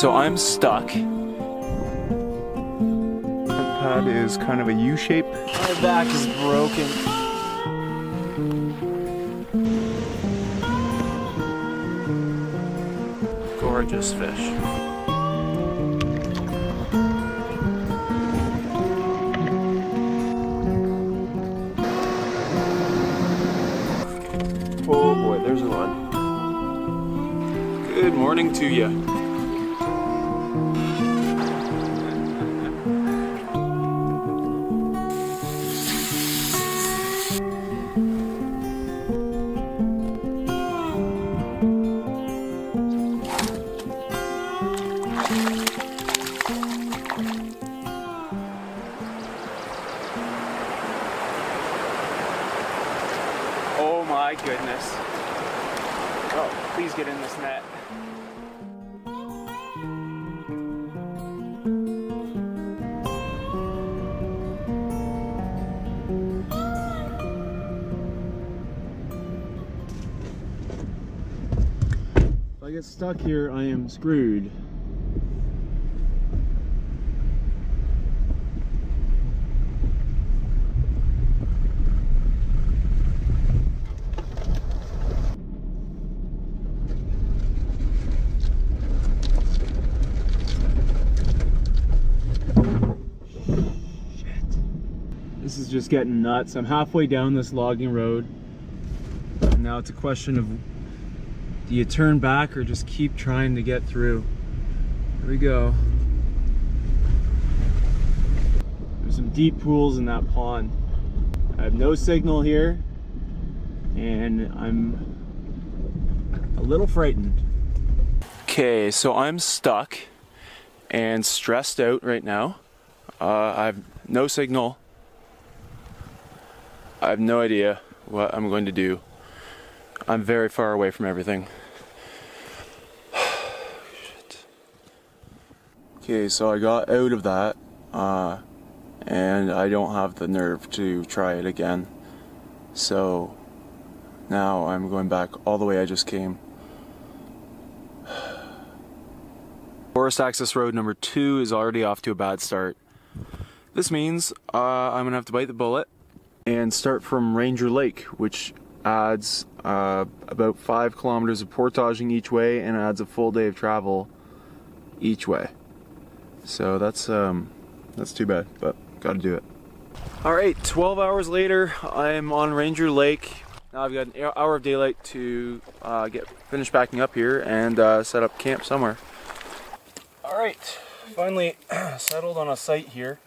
so I'm stuck. That pad is kind of a U shape. My back is broken. Gorgeous fish. Oh boy, there's one. Good morning to ya. If I get stuck here, I am screwed. Shit. This is just getting nuts. I'm halfway down this logging road. Now it's a question of, do you turn back or just keep trying to get through? Here we go. There's some deep pools in that pond. I have no signal here, and I'm a little frightened. Okay, so I'm stuck and stressed out right now. I have no signal. I have no idea what I'm going to do. I'm very far away from everything. Shit. Okay, so I got out of that, and I don't have the nerve to try it again. So now I'm going back all the way I just came. Forest access road number 2 is already off to a bad start. This means I'm gonna have to bite the bullet and start from Ranger Lake, which adds about 5 kilometers of portaging each way and adds a full day of travel each way. So that's too bad, but gotta do it. All right, 12 hours later, I'm on Ranger Lake. Now I've got an hour of daylight to finish packing up here and set up camp somewhere. All right, finally settled on a site here.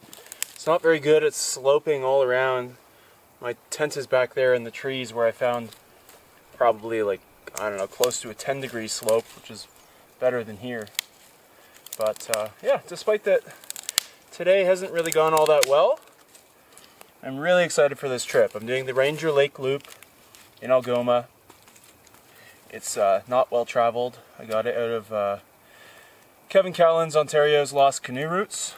It's not very good, it's sloping all around. My tent is back there in the trees where I found probably like, I don't know, close to a 10-degree slope, which is better than here. But yeah, despite that, today hasn't really gone all that well. I'm really excited for this trip. I'm doing the Ranger Lake Loop in Algoma. It's not well traveled. I got it out of Kevin Callan's Ontario's Lost Canoe Routes.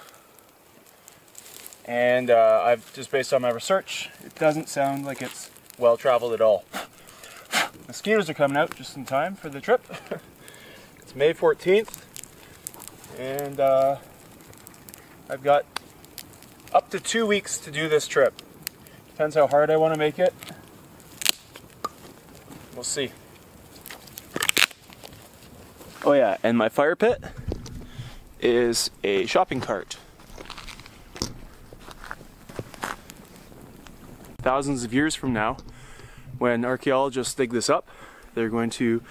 And I've just based on my research, it doesn't sound like it's well traveled at all. Mosquitoes are coming out just in time for the trip. It's May 14th, and I've got up to 2 weeks to do this trip. Depends how hard I want to make it. We'll see. Oh yeah, and my fire pit is a shopping cart. Thousands of years from now, when archaeologists dig this up, they're going to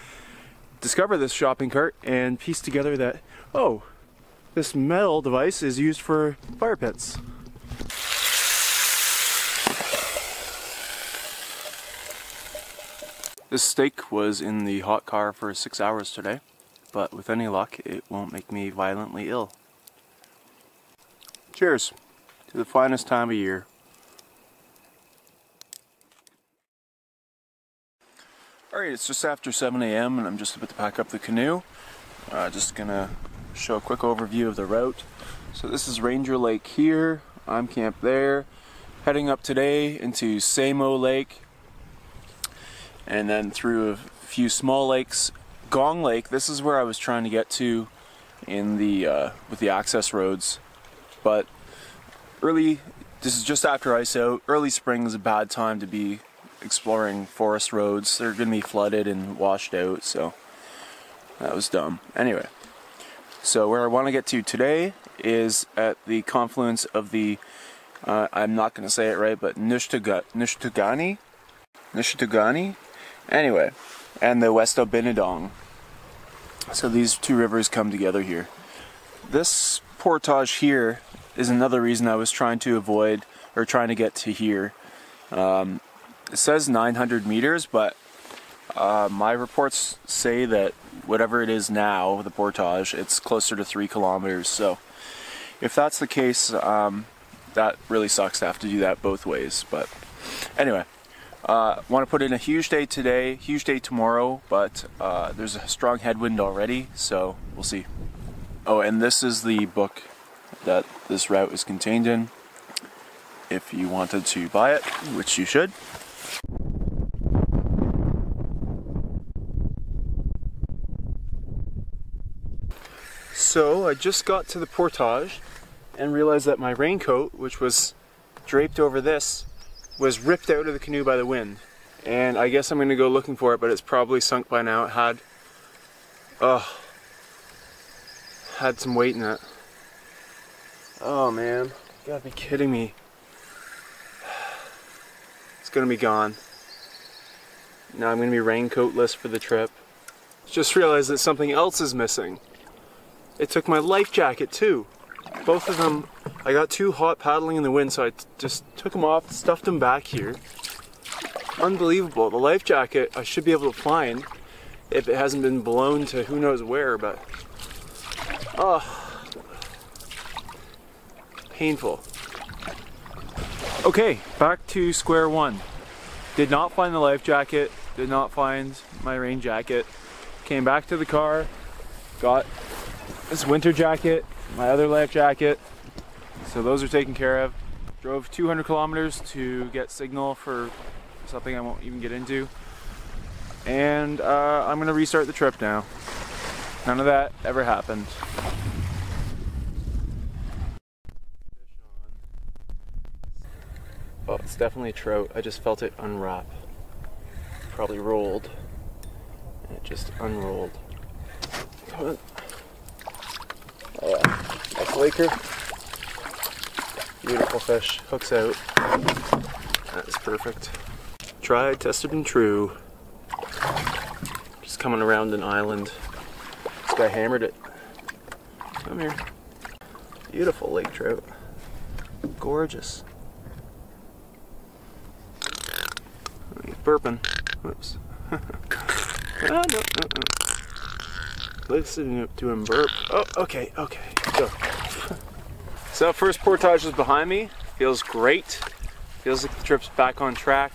discover this shopping cart and piece together that, oh, this metal device is used for fire pits. This steak was in the hot car for 6 hours today, but with any luck, it won't make me violently ill. Cheers to the finest time of year. Alright, it's just after 7 a.m. and I'm just about to pack up the canoe. Just gonna show a quick overview of the route. So this is Ranger Lake here, I'm camped there. Heading up today into Samo Lake, and then through a few small lakes. Gong Lake, this is where I was trying to get to in the with the access roads. But early, this is just after ice out. Early spring is a bad time to be exploring forest roads. They're gonna be flooded and washed out, so that was dumb. Anyway, so where I want to get to today is at the confluence of the I'm not gonna say it right, but Nishtugani. Anyway, and the West Aubinadong. So these two rivers come together here. This portage here is another reason I was trying to avoid, or trying to get to here. It says 900 meters, but my reports say that whatever it is now, the portage, it's closer to 3 kilometers. So if that's the case, that really sucks to have to do that both ways. But anyway, want to put in a huge day today, huge day tomorrow, but there's a strong headwind already, so we'll see. Oh, and this is the book that this route is contained in, if you wanted to buy it, which you should. So I just got to the portage and realized that my raincoat, which was draped over this, was ripped out of the canoe by the wind, and I guess I'm gonna go looking for it, but it's probably sunk by now. It had some weight in it. Oh man, you gotta be kidding me. It's gonna be gone. Now I'm gonna be raincoatless for the trip. Just realized that something else is missing. It took my life jacket too. Both of them, I got too hot paddling in the wind, so I just took them off, stuffed them back here. Unbelievable. The life jacket I should be able to find if it hasn't been blown to who knows where, but... oh, painful. Okay, back to square one. Did not find the life jacket, did not find my rain jacket. Came back to the car, got this winter jacket, my other life jacket, so those are taken care of. Drove 200 kilometers to get signal for something I won't even get into, and I'm gonna restart the trip now. None of that ever happened. Oh, it's definitely a trout. I just felt it unwrap. Probably rolled, and it just unrolled. Come on. That's Laker. Beautiful fish. Hooks out. That is perfect. Tried, tested, and true. Just coming around an island. This guy hammered it. Come here. Beautiful lake trout. Gorgeous. He's burping. Whoops. Oh, no. Listening to him burp. Oh, okay, go. So first portage is behind me. Feels great. Feels like the trip's back on track.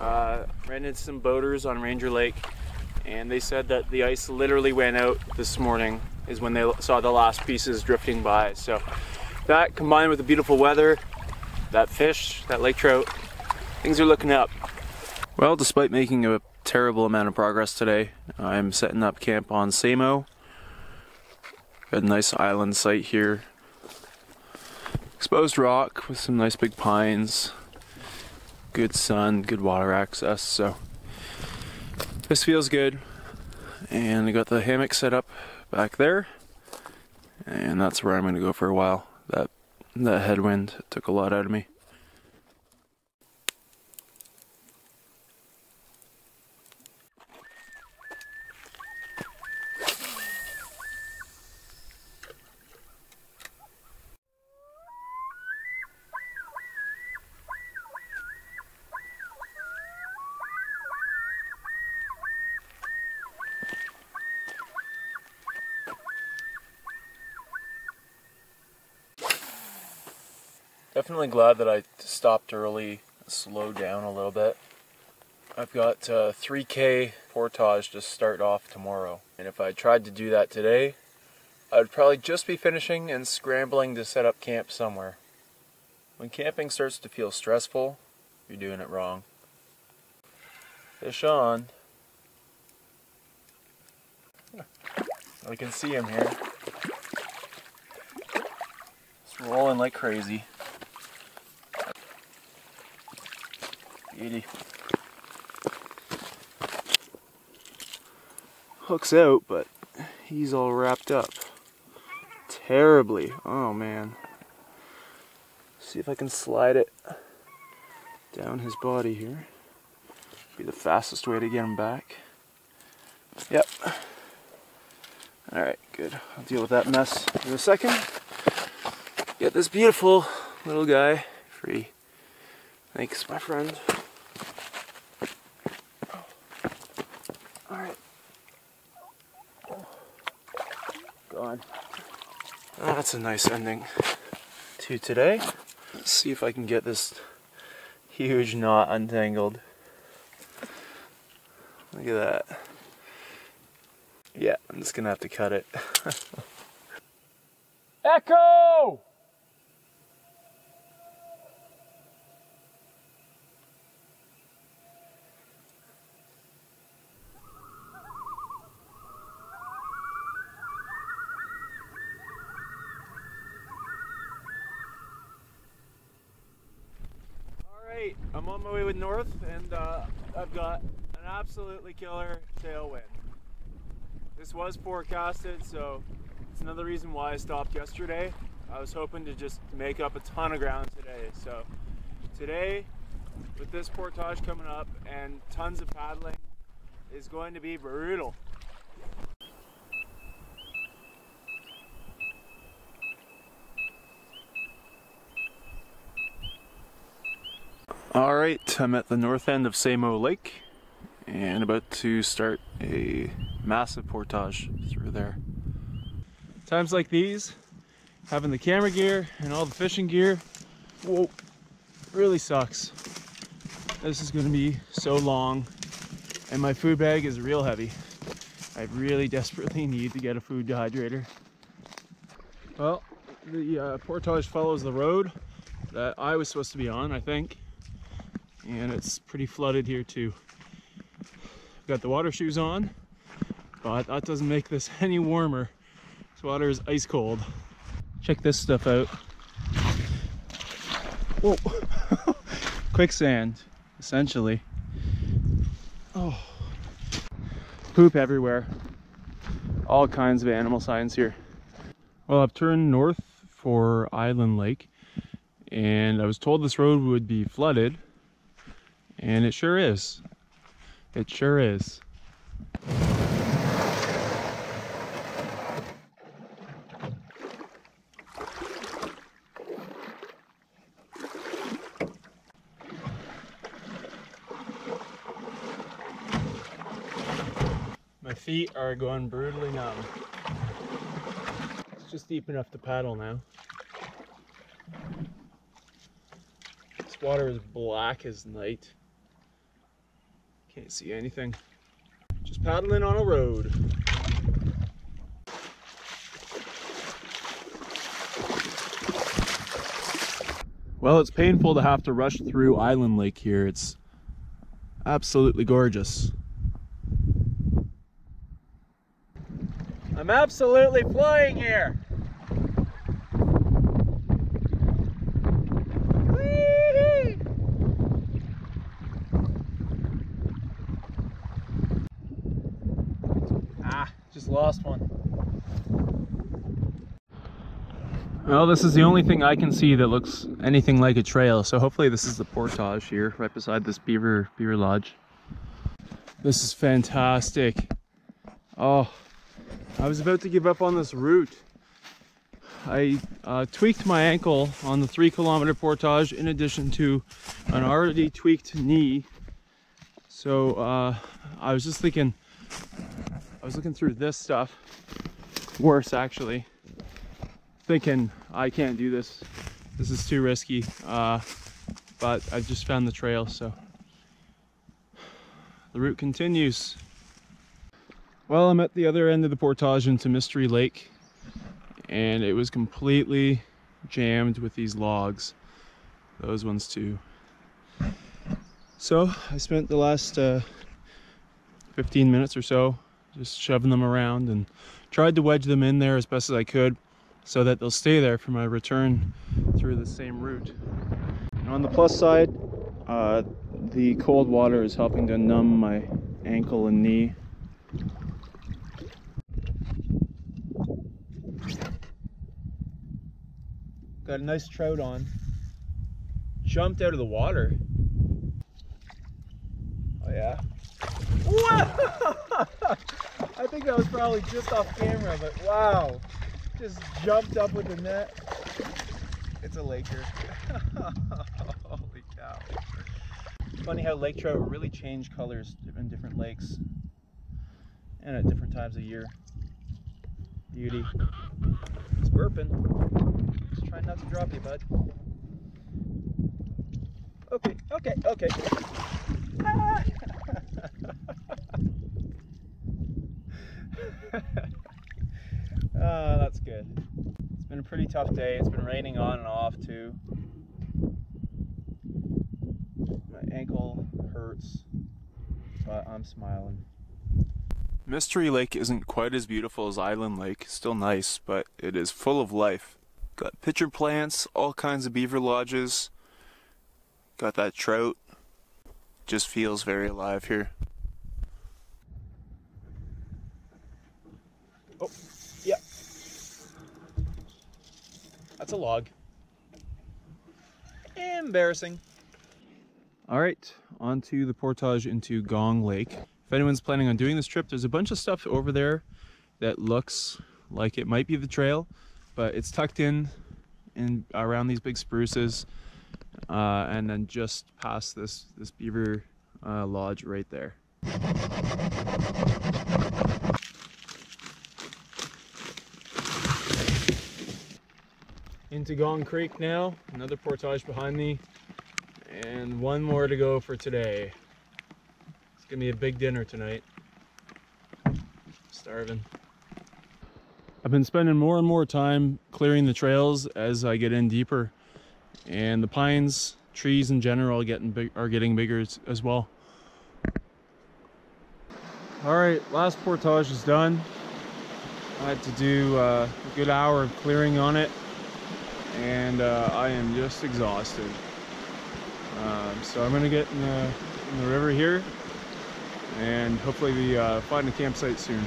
Ran into some boaters on Ranger Lake, and they said that the ice literally went out this morning is when they saw the last pieces drifting by. So that combined with the beautiful weather, that fish, that lake trout, things are looking up. Well, despite making a terrible amount of progress today, I'm setting up camp on Samo. Got a nice island site here. Exposed rock with some nice big pines. Good sun, good water access, so this feels good. And I got the hammock set up back there, and that's where I'm gonna go for a while. That headwind took a lot out of me. Definitely glad that I stopped early, slowed down a little bit. I've got 3K portage to start off tomorrow, and if I tried to do that today, I'd probably just be finishing and scrambling to set up camp somewhere. When camping starts to feel stressful, you're doing it wrong. Fish on. I can see him here. rolling like crazy. Beauty. Hook's out, but he's all wrapped up. Terribly. Oh man. See if I can slide it down his body here. Be the fastest way to get him back. Yep. Alright, good. I'll deal with that mess in a second. Get this beautiful little guy free. Thanks, my friend. Alright. Gone. Oh, that's a nice ending to today. Let's see if I can get this huge knot untangled. Look at that. Yeah, I'm just gonna have to cut it. Echo! I'm on my way with North, and I've got an absolutely killer tailwind. This was forecasted, so it's another reason why I stopped yesterday. I was hoping to just make up a ton of ground today. So today, with this portage coming up and tons of paddling, is going to be brutal. Alright, I'm at the north end of Samo Lake and about to start a massive portage through there. Times like these, having the camera gear and all the fishing gear, whoa, really sucks. This is going to be so long and my food bag is real heavy. I really desperately need to get a food dehydrator. Well, the portage follows the road that I was supposed to be on, I think. And it's pretty flooded here too. I've got the water shoes on, but that doesn't make this any warmer. This water is ice cold. Check this stuff out. Whoa, quicksand, essentially. Oh, poop everywhere. All kinds of animal signs here. Well, I've turned north for Island Lake, and I was told this road would be flooded. And it sure is. It sure is. My feet are going brutally numb. It's just deep enough to paddle now. This water is black as night. Can't see anything. Just paddling on a road. Well, it's painful to have to rush through Island Lake here. It's absolutely gorgeous. I'm absolutely flying here. Lost one. Well, this is the only thing I can see that looks anything like a trail, so hopefully this is the portage here, right beside this beaver lodge. This is fantastic. Oh, I was about to give up on this route. I tweaked my ankle on the 3 kilometer portage in addition to an already tweaked knee. So I was just thinking, I was looking through this stuff, worse actually, thinking I can't do this. This is too risky, but I just found the trail, so the route continues. Well, I'm at the other end of the portage into Mystery Lake, and it was completely jammed with these logs, those ones too. So I spent the last 15 minutes or so just shoving them around and tried to wedge them in there as best as I could. so that they'll stay there for my return through the same route. And on the plus side, the cold water is helping to numb my ankle and knee. Got a nice trout on. Jumped out of the water. Oh yeah. Whoa! I think that was probably just off camera, but wow. Just jumped up with the net. It's a laker. Holy cow. Funny how lake trout really change colors in different lakes and at different times of year. Beauty. It's burping. Just trying not to drop you, bud. Okay, okay, okay. Ah! Oh, that's good. It's been a pretty tough day. It's been raining on and off too. My ankle hurts, but I'm smiling. Mystery Lake isn't quite as beautiful as Island Lake. Still nice, but it is full of life. Got pitcher plants, all kinds of beaver lodges. Got that trout. Just feels very alive here. Oh, yeah. That's a log. Embarrassing. All right, on to the portage into Gong Lake. If anyone's planning on doing this trip, there's a bunch of stuff over there that looks like it might be the trail, but it's tucked in around these big spruces. And then just past this beaver lodge right there. Into Gong Creek now, another portage behind me, and one more to go for today. It's gonna be a big dinner tonight. Starving. I've been spending more and more time clearing the trails as I get in deeper. And the pines, trees in general, are getting bigger as well. All right, last portage is done. I had to do a good hour of clearing on it, and I am just exhausted. So I'm gonna get in the river here, and hopefully we find a campsite soon.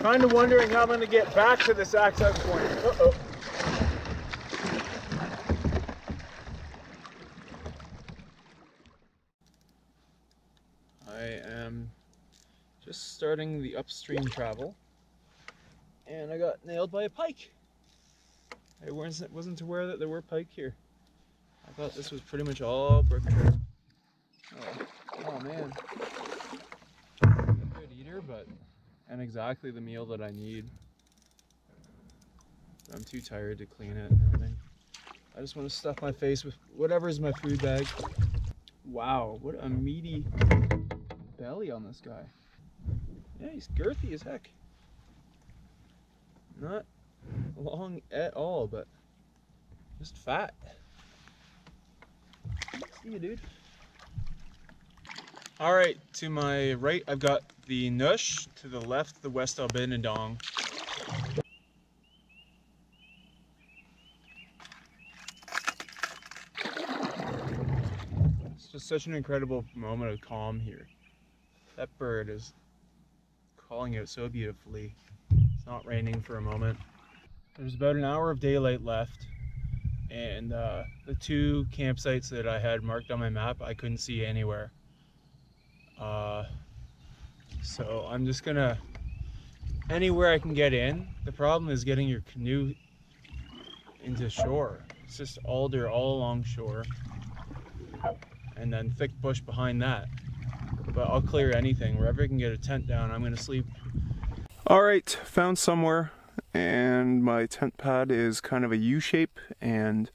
Kind of wondering how I'm going to get back to this access point. Uh-oh. I am just starting the upstream travel, and I got nailed by a pike. I wasn't aware that there were pike here. I thought this was pretty much all brook trout. Oh man. I'm a good eater, but... and exactly the meal that I need. I'm too tired to clean it and everything. I just want to stuff my face with whatever's in my food bag. Wow, what a meaty belly on this guy. Yeah, he's girthy as heck. Not long at all, but just fat. See you, dude. All right, to my right, I've got the Nush, to the left, the West Aubinadong. It's just such an incredible moment of calm here. That bird is calling out so beautifully. It's not raining for a moment. There's about an hour of daylight left, and the two campsites that I had marked on my map, I couldn't see anywhere. So I'm just gonna, anywhere I can get in. The problem is getting your canoe into shore. It's just alder all along shore, and then thick bush behind that. But I'll clear anything. Wherever I can get a tent down, I'm gonna sleep. All right, found somewhere, and my tent pad is kind of a U shape and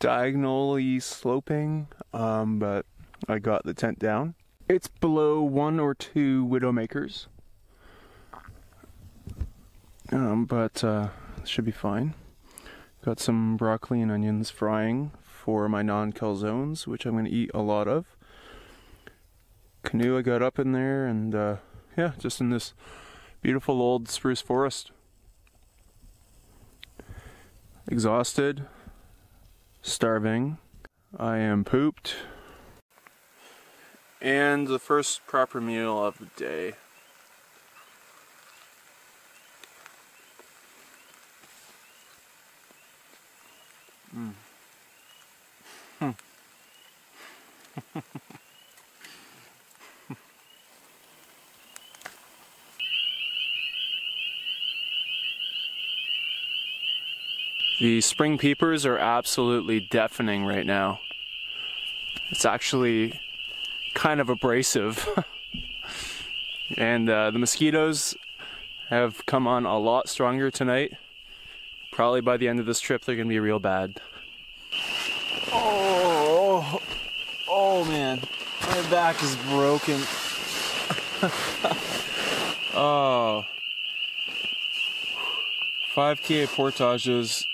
diagonally sloping, but I got the tent down. It's below one or two Widowmakers, but should be fine. Got some broccoli and onions frying for my non-calzones, which I'm going to eat a lot of. canoe I got up in there, and yeah, just in this beautiful old spruce forest. Exhausted, starving, I am pooped, and the first proper meal of the day. The spring peepers are absolutely deafening right now. It's actually kind of abrasive. And the mosquitoes have come on a lot stronger tonight. Probably by the end of this trip they're gonna be real bad. Oh, oh man, my back is broken. Oh, 5K portages.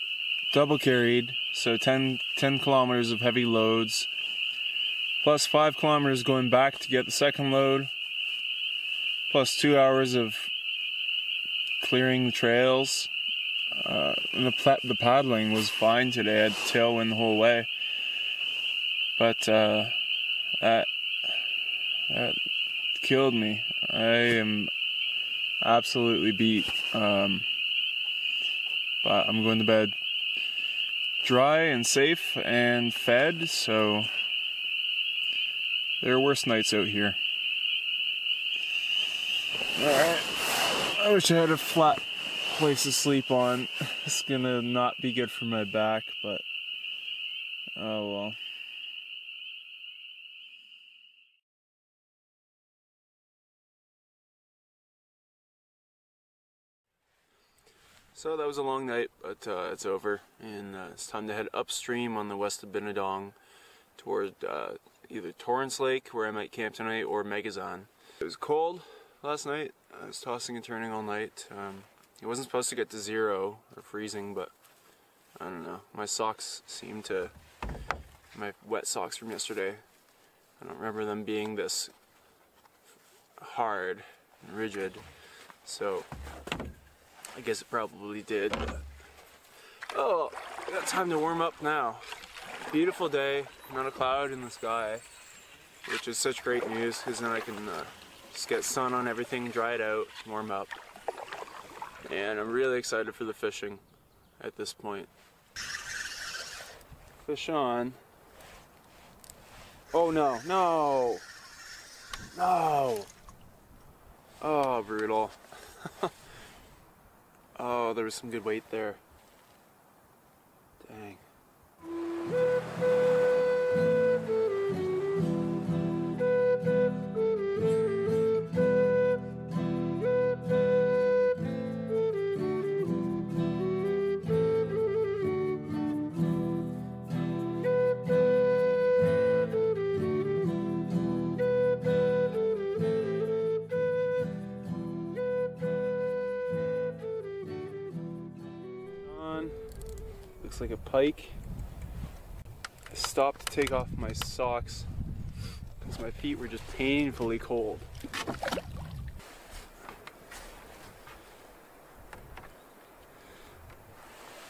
Double carried, so 10 kilometers of heavy loads, plus 5 kilometers going back to get the second load, plus 2 hours of clearing the trails. And the paddling was fine today. I had tailwind the whole way, but that killed me. I am absolutely beat, but I'm going to bed. Dry and safe and fed, so there are worse nights out here. Alright, I wish I had a flat place to sleep on. It's gonna not be good for my back, but oh well. So that was a long night, but it's over, and it's time to head upstream on the West Aubinadong toward either Torrance Lake, where I might camp tonight, or Megisan. It was cold last night. I was tossing and turning all night. It wasn't supposed to get to zero or freezing, but I don't know. My socks seemed to, my wet socks from yesterday, I don't remember them being this hard and rigid, so I guess it probably did. Oh, I got time to warm up now. Beautiful day, not a cloud in the sky, which is such great news, because then I can just get sun on everything, dry it out, warm up. And I'm really excited for the fishing at this point. Fish on. Oh no, no, no. Oh, brutal. Oh, there was some good weight there. Dang. Looks like a pike. I stopped to take off my socks because my feet were just painfully cold.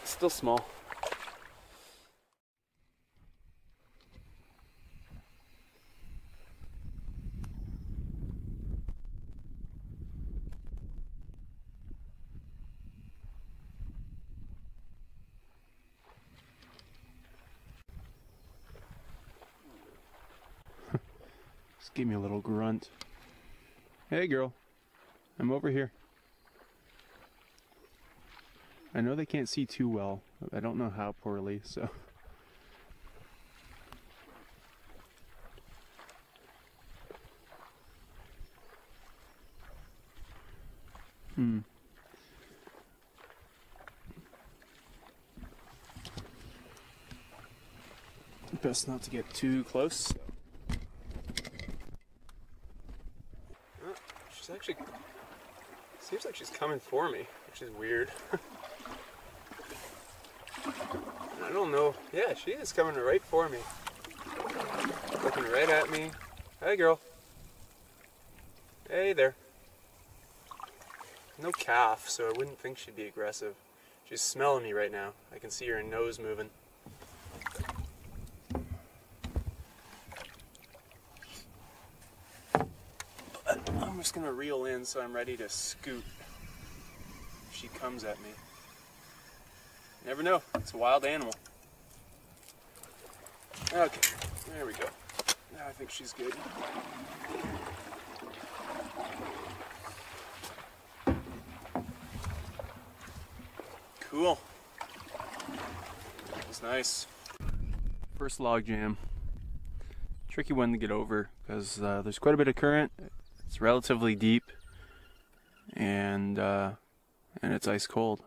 It's still small. Give me a little grunt. Hey girl, I'm over here. I know they can't see too well. I don't know how poorly, so. Best not to get too close. Actually, seems like she's coming for me, which is weird. I don't know. Yeah, she is coming right for me. Looking right at me. Hey, girl. Hey there. No calf, so I wouldn't think she'd be aggressive. She's smelling me right now. I can see her nose moving. But I'm just gonna reel in so I'm ready to scoot if she comes at me. Never know, it's a wild animal. Okay, there we go. Now I think she's good. Cool. That was nice. First log jam. Tricky one to get over because there's quite a bit of current. It's relatively deep, and it's ice cold.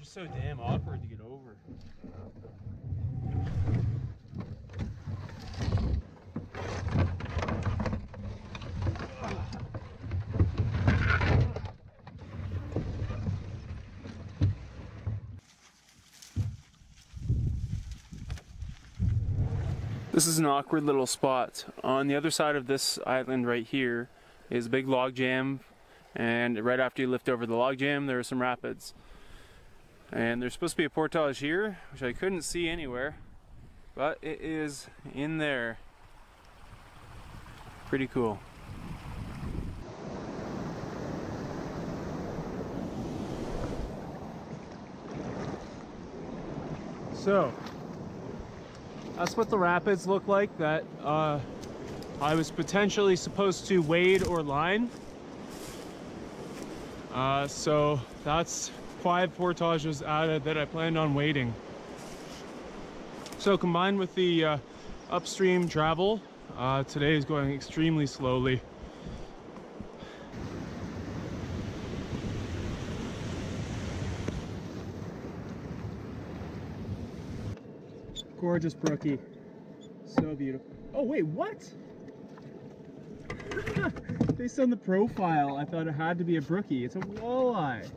It's so damn awkward to get over. This is an awkward little spot. On the other side of this island right here is a big log jam, and right after you lift over the log jam there are some rapids. And there's supposed to be a portage here, which I couldn't see anywhere, but it is in there. Pretty cool. So, that's what the rapids look like that I was potentially supposed to wade or line. So that's 5 portages added that I planned on wading. So combined with the upstream travel, today is going extremely slowly. Gorgeous brookie, so beautiful. Oh wait, what? Based on the profile, I thought it had to be a brookie. It's a walleye.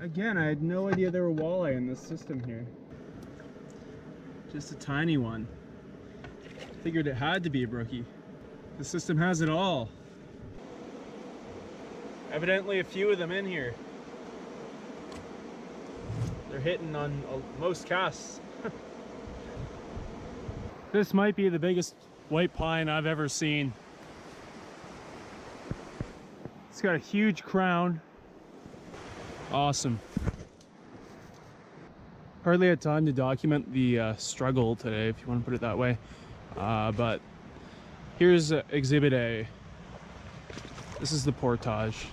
Again, I had no idea there were walleye in this system here. Just a tiny one. Figured it had to be a brookie. The system has it all. Evidently a few of them in here. They're hitting on most casts. This might be the biggest white pine I've ever seen. It's got a huge crown. Awesome. Hardly had time to document the struggle today, if you want to put it that way, but here's Exhibit A. This is the portage.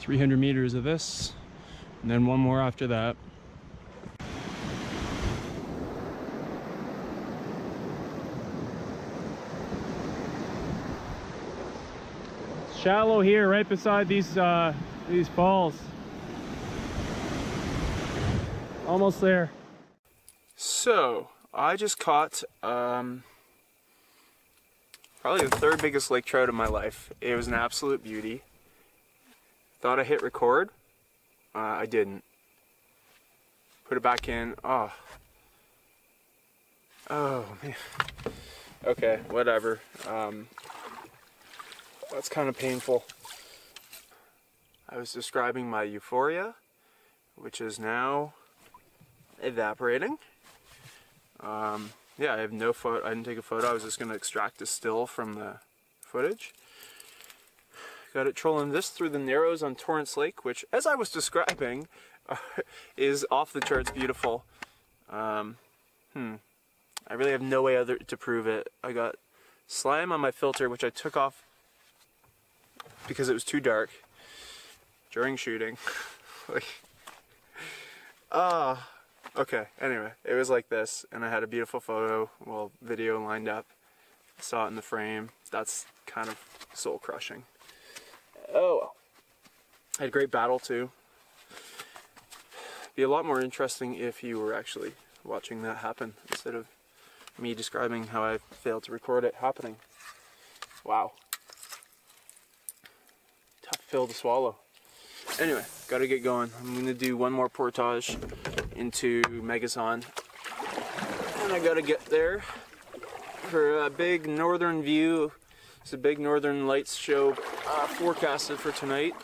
300 meters of this, and then one more after that. It's shallow here, right beside these falls. Almost there. So I just caught probably the 3rd biggest lake trout of my life. It was an absolute beauty. Thought I hit record. I didn't. Put it back in. Oh man. Okay, whatever. That's kind of painful. I was describing my euphoria, which is now evaporating. Yeah, I have no photo. I didn't take a photo. I was just going to extract a still from the footage. Got it trolling this through the narrows on Torrance Lake, which, as I was describing, is off the charts beautiful. I really have no way other to prove it. I got slime on my filter, which I took off because it was too dark during shooting. Okay, anyway, it was like this, and I had a beautiful photo, well, video lined up. I saw it in the frame. That's kind of soul crushing. Oh well. I had a great battle too. It'd be a lot more interesting if you were actually watching that happen instead of me describing how I failed to record it happening. Wow. Tough pill to swallow. Anyway, gotta get going. I'm gonna do one more portage into Megisan, and I gotta get there for a big northern view. It's a big northern lights show forecasted for tonight,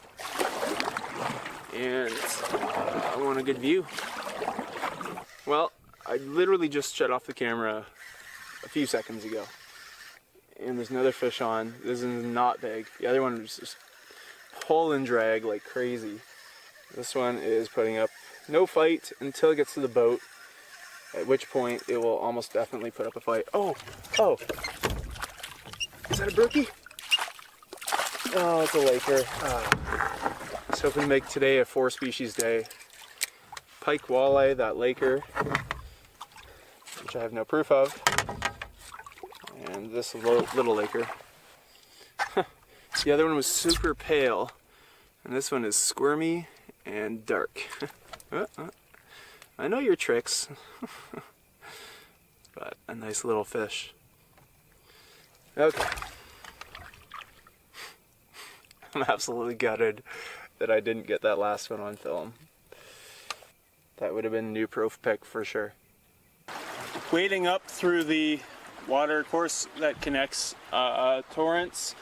and I want a good view. Well, I literally just shut off the camera a few seconds ago, and there's another fish on. This is not big. The other one was just pull and drag like crazy. This one is putting up no fight until it gets to the boat, at which point it will almost definitely put up a fight. Oh, is that a brookie? Oh, it's a laker. I was hoping to make today a 4-species day. Pike, walleye, that laker, which I have no proof of, and this little laker. The other one was super pale, and this one is squirmy and dark. I know your tricks, but a nice little fish. Okay. I'm absolutely gutted that I didn't get that last one on film. That would have been a new proof pick for sure. Wading up through the water course that connects Torrance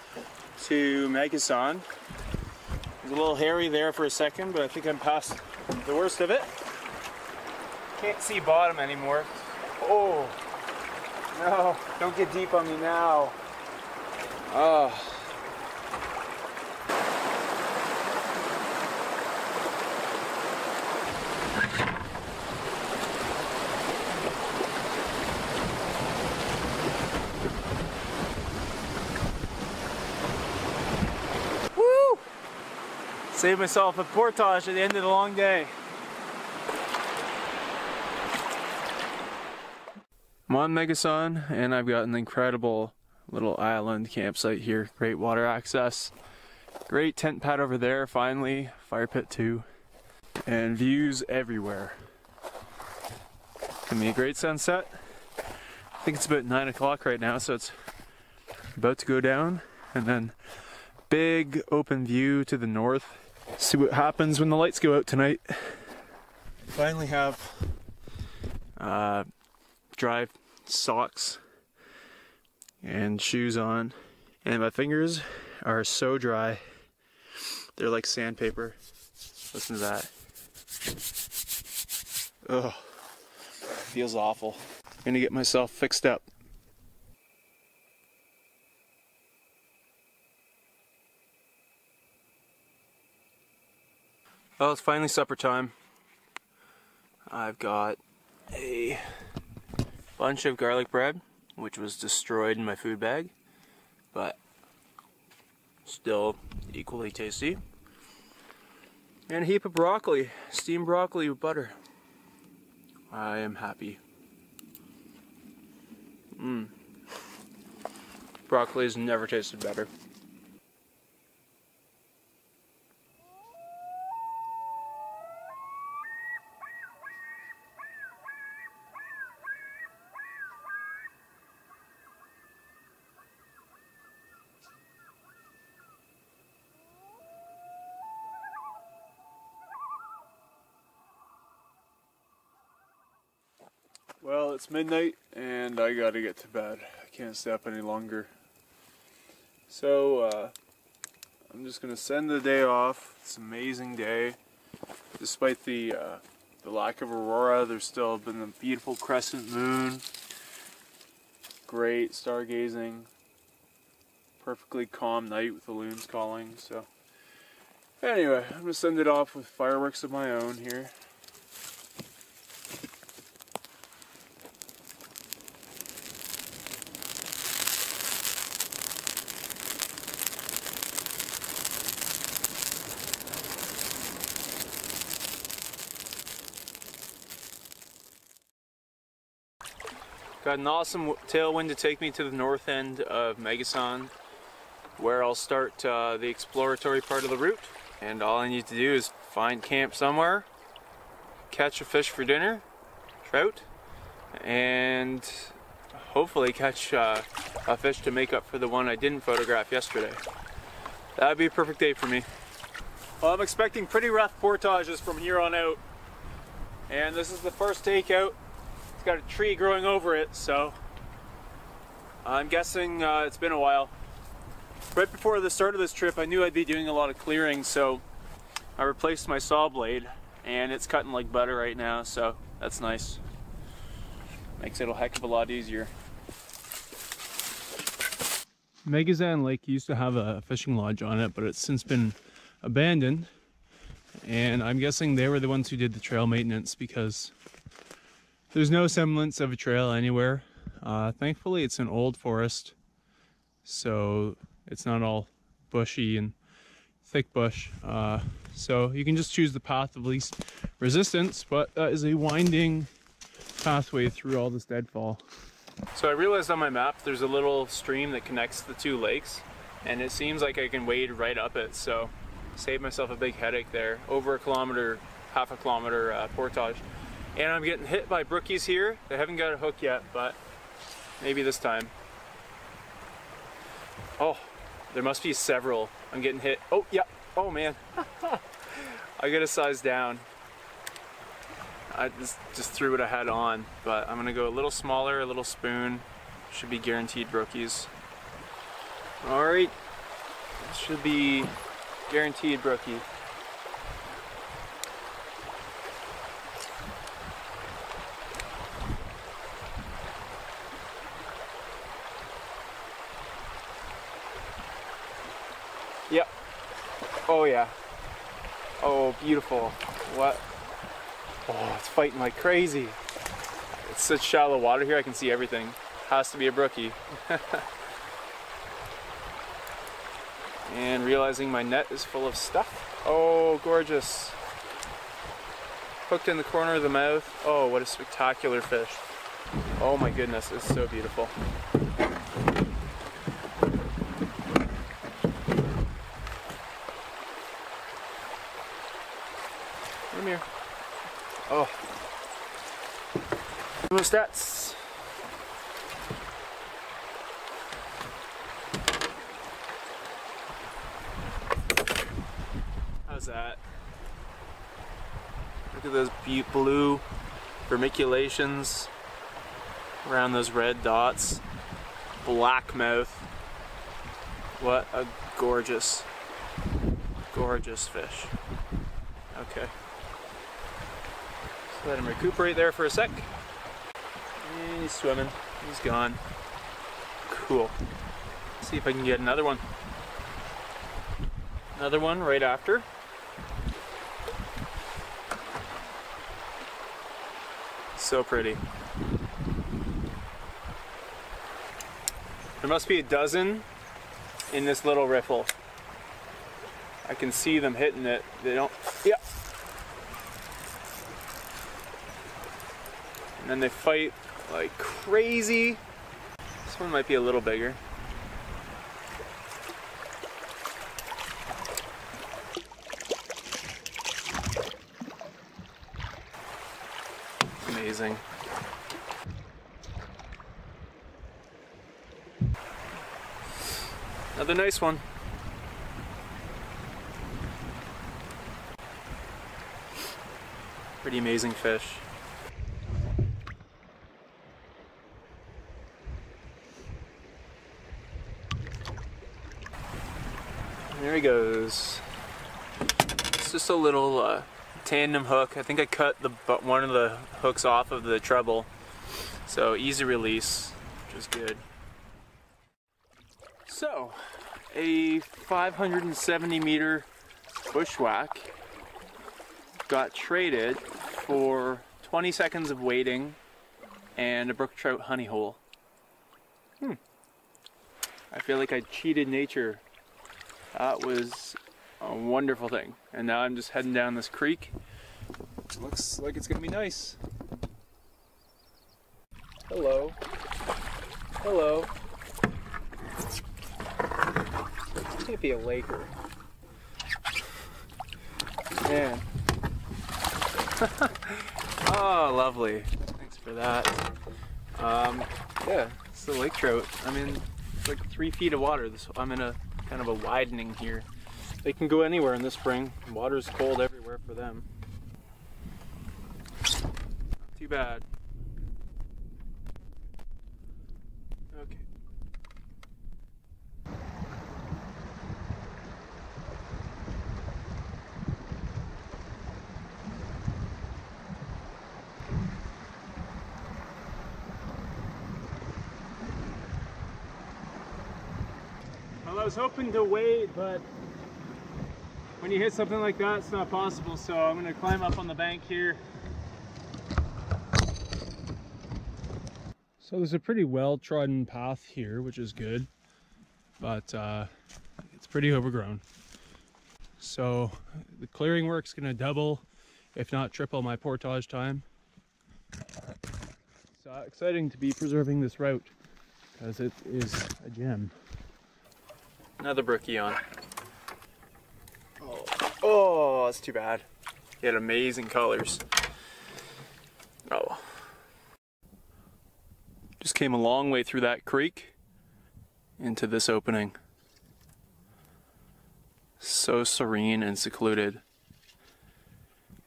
to Megisan. It was a little hairy there for a second, but I think I'm past the worst of it. Can't see bottom anymore. Oh, no, don't get deep on me now. Oh. Save myself a portage at the end of the long day. I'm on Megisan, and I've got an incredible little island campsite here. Great water access. Great tent pad over there, finally. Fire pit too. And views everywhere. Gonna be a great sunset. I think it's about 9 o'clock right now, so it's about to go down. And then big open view to the north. See what happens when the lights go out tonight. Finally have dry socks and shoes on, and my fingers are so dry they're like sandpaper. Listen to that. Ugh, feels awful. I'm gonna get myself fixed up. Well, it's finally supper time. I've got a bunch of garlic bread, which was destroyed in my food bag, but still equally tasty. And a heap of broccoli, steamed broccoli with butter. I am happy. Broccoli has never tasted better. Well, it's midnight and I gotta get to bed. I can't stay up any longer. So, I'm just gonna send the day off. It's an amazing day. Despite the lack of aurora, there's still been a beautiful crescent moon. Great stargazing. Perfectly calm night with the loons calling, so. Anyway, I'm gonna send it off with fireworks of my own here. Got an awesome tailwind to take me to the north end of Megisan, where I'll start the exploratory part of the route. And all I need to do is find camp somewhere, catch a fish for dinner, trout, and hopefully catch a fish to make up for the one I didn't photograph yesterday. That would be a perfect day for me. Well, I'm expecting pretty rough portages from here on out. And this is the first takeout. It's got a tree growing over it, so I'm guessing it's been a while. Right before the start of this trip, I knew I'd be doing a lot of clearing, so I replaced my saw blade, and it's cutting like butter right now, so that's nice. Makes it a heck of a lot easier. Megisan Lake used to have a fishing lodge on it, but it's since been abandoned. And I'm guessing they were the ones who did the trail maintenance, because there's no semblance of a trail anywhere. Thankfully it's an old forest, so it's not all bushy and thick bush. So you can just choose the path of least resistance, but that is a winding pathway through all this deadfall. So I realized on my map there's a little stream that connects the two lakes, and it seems like I can wade right up it, so saved myself a big headache there. Over a kilometer, half a kilometer portage. And I'm getting hit by brookies here. They haven't got a hook yet, but maybe this time. Oh, there must be several. I'm getting hit. Oh, yeah. Oh, man. I got a size down. I just threw what I had on, but I'm going to go a little smaller, a little spoon. Should be guaranteed brookies. All right. This should be guaranteed brookie. Yep. Oh yeah. Oh, beautiful. What? Oh, it's fighting like crazy. It's such shallow water here, I can see everything. Has to be a brookie. And realizing my net is full of stuff. Oh, gorgeous. Hooked in the corner of the mouth. Oh, what a spectacular fish. Oh my goodness, it's so beautiful. Come here. Oh. No stats. That. Look at those blue vermiculations around those red dots. Blackmouth. What a gorgeous, gorgeous fish. Okay. Just let him recuperate there for a sec. And he's swimming. He's gone. Cool. Let's see if I can get another one. Another one right after. So pretty. There must be a dozen in this little riffle. I can see them hitting it. They don't, yeah. And then they fight like crazy. This one might be a little bigger. Amazing. Another nice one. Pretty amazing fish. There he goes. It's just a little tandem hook. I think I cut one of the hooks off of the treble, so easy release, which is good. So, a 570 meter bushwhack got traded for 20 seconds of wading and a brook trout honey hole. I feel like I cheated nature. That was a wonderful thing. And now I'm just heading down this creek. It looks like it's gonna be nice. Hello. Hello. This can't be a laker. Man. Oh, lovely. Thanks for that. Yeah, it's the lake trout. I'm in like 3 feet of water. I'm in a kind of a widening here. They can go anywhere in the spring. Water's cold everywhere for them. Not too bad. Okay. Well, I was hoping to wait, but when you hit something like that, it's not possible. So I'm gonna climb up on the bank here. So there's a pretty well-trodden path here, which is good, but it's pretty overgrown. So the clearing work's gonna double, if not triple, my portage time. It's exciting to be preserving this route because it is a gem. Another brookie on. Oh, that's too bad. He had amazing colors. Oh. Just came a long way through that creek into this opening. So serene and secluded.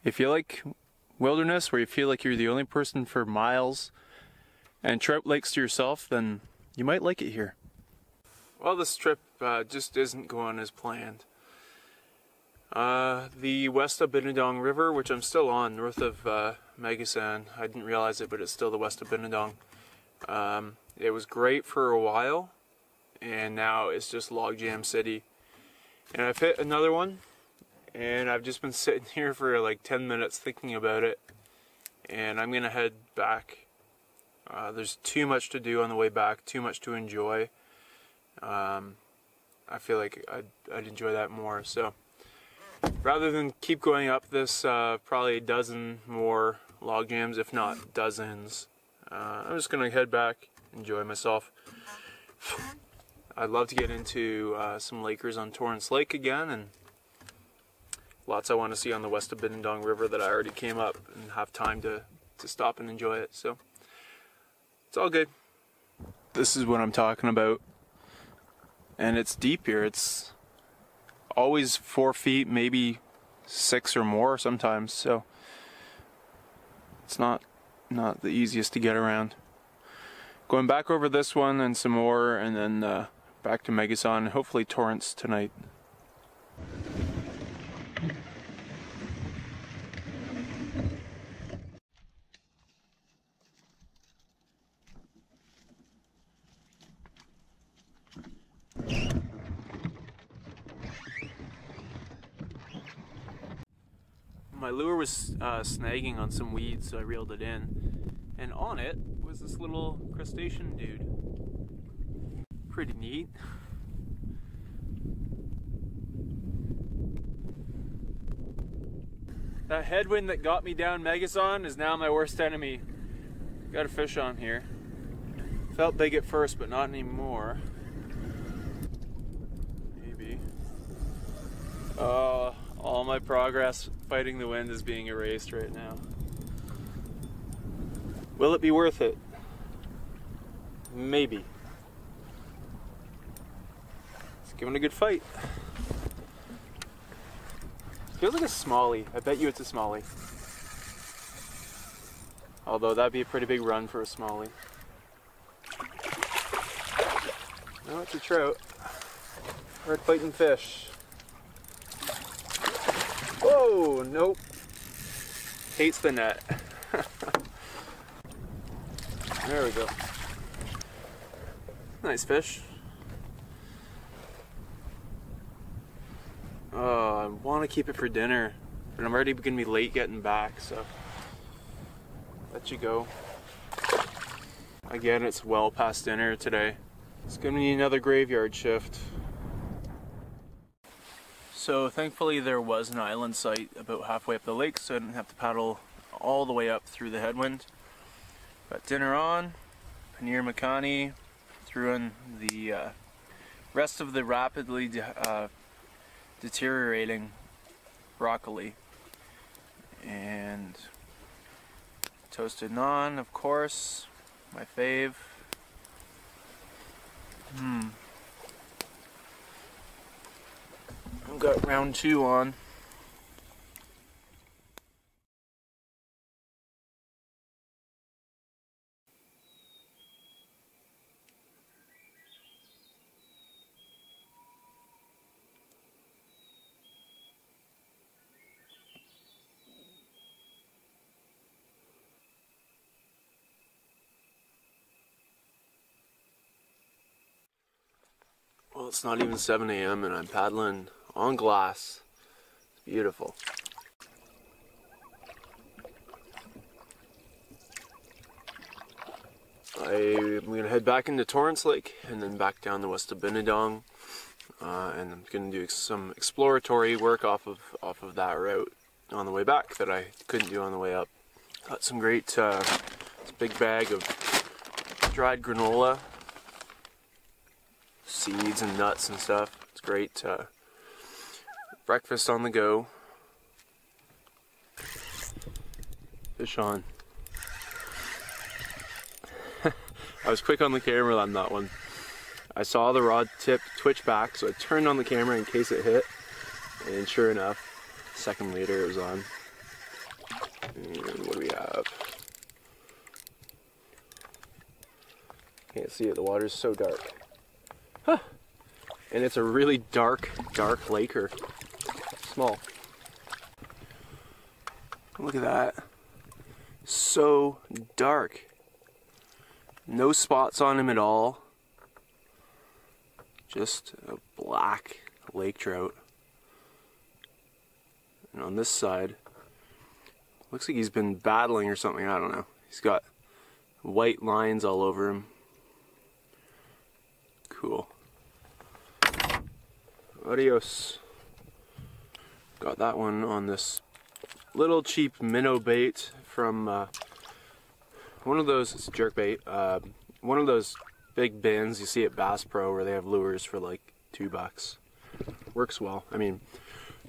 If you like wilderness where you feel like you're the only person for miles and trout lakes to yourself, then you might like it here. Well, this trip just isn't going as planned. The West Aubinadong River, which I'm still on, north of Megisan. I didn't realize it, but it's still the West Aubinadong. It was great for a while, and now it's just Logjam City. And I've hit another one, and I've just been sitting here for like 10 minutes thinking about it. And I'm going to head back. There's too much to do on the way back, too much to enjoy. I feel like I'd enjoy that more, so... Rather than keep going up this probably a dozen more log jams, if not dozens, I'm just going to head back, enjoy myself. I'd love to get into some lakers on Torrance Lake again, and lots I want to see on the West Aubinadong River that I already came up and have time to stop and enjoy it, so it's all good. This is what I'm talking about, and it's deep here. It's always 4 feet, maybe 6 or more sometimes, so it's not the easiest to get around. Going back over this one and some more, and then back to Megisan, hopefully Torrance tonight. My lure was snagging on some weeds, so I reeled it in, and on it was this little crustacean dude. Pretty neat. That headwind that got me down Megisan is now my worst enemy. Got a fish on here. Felt big at first, but not anymore. Maybe. All my progress fighting the wind is being erased right now. Will it be worth it? Maybe. Let's give it a good fight. Feels like a smallie. I bet you it's a smallie. Although that'd be a pretty big run for a smallie. No, it's a trout. We're fighting fish. Oh, nope. Hates the net. There we go. Nice fish. Oh, I want to keep it for dinner, but I'm already going to be late getting back, so let you go. Again, it's well past dinner today. It's going to need another graveyard shift. So thankfully there was an island site about halfway up the lake, so I didn't have to paddle all the way up through the headwind. Got dinner on, paneer makhani, threw in the rest of the rapidly deteriorating broccoli, and toasted naan, of course, my fave. I've got round two on. Well, it's not even 7 a.m. and I'm paddling on glass. It's beautiful. I'm going to head back into Torrance Lake and then back down the West Aubinadong. And I'm going to do some exploratory work off of that route on the way back that I couldn't do on the way up. Got some great big bag of dried granola. Seeds and nuts and stuff. It's great. Breakfast on the go. Fish on. I was quick on the camera on that one. I saw the rod tip twitch back, so I turned on the camera in case it hit. And sure enough, a second later it was on. And what do we have? Can't see it, the water's so dark. Huh. And it's a really dark lake, or small. Look at that. So dark. No spots on him at all. Just a black lake trout. And on this side, looks like he's been battling or something, I don't know. He's got white lines all over him. Cool. Adios. Got that one on this little cheap minnow bait from one of those, it's jerk bait, one of those big bins you see at Bass Pro where they have lures for like $2. Works well. I mean,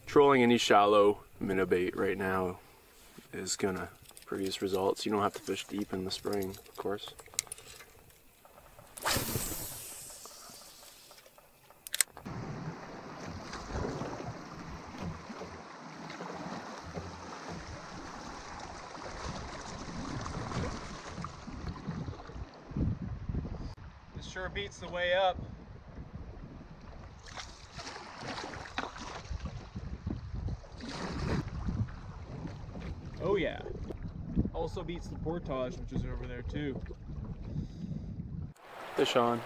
trolling any shallow minnow bait right now is gonna produce results. You don't have to fish deep in the spring, of course. Sure beats the way up. Oh yeah. Also beats the portage, which is over there too. Fish on.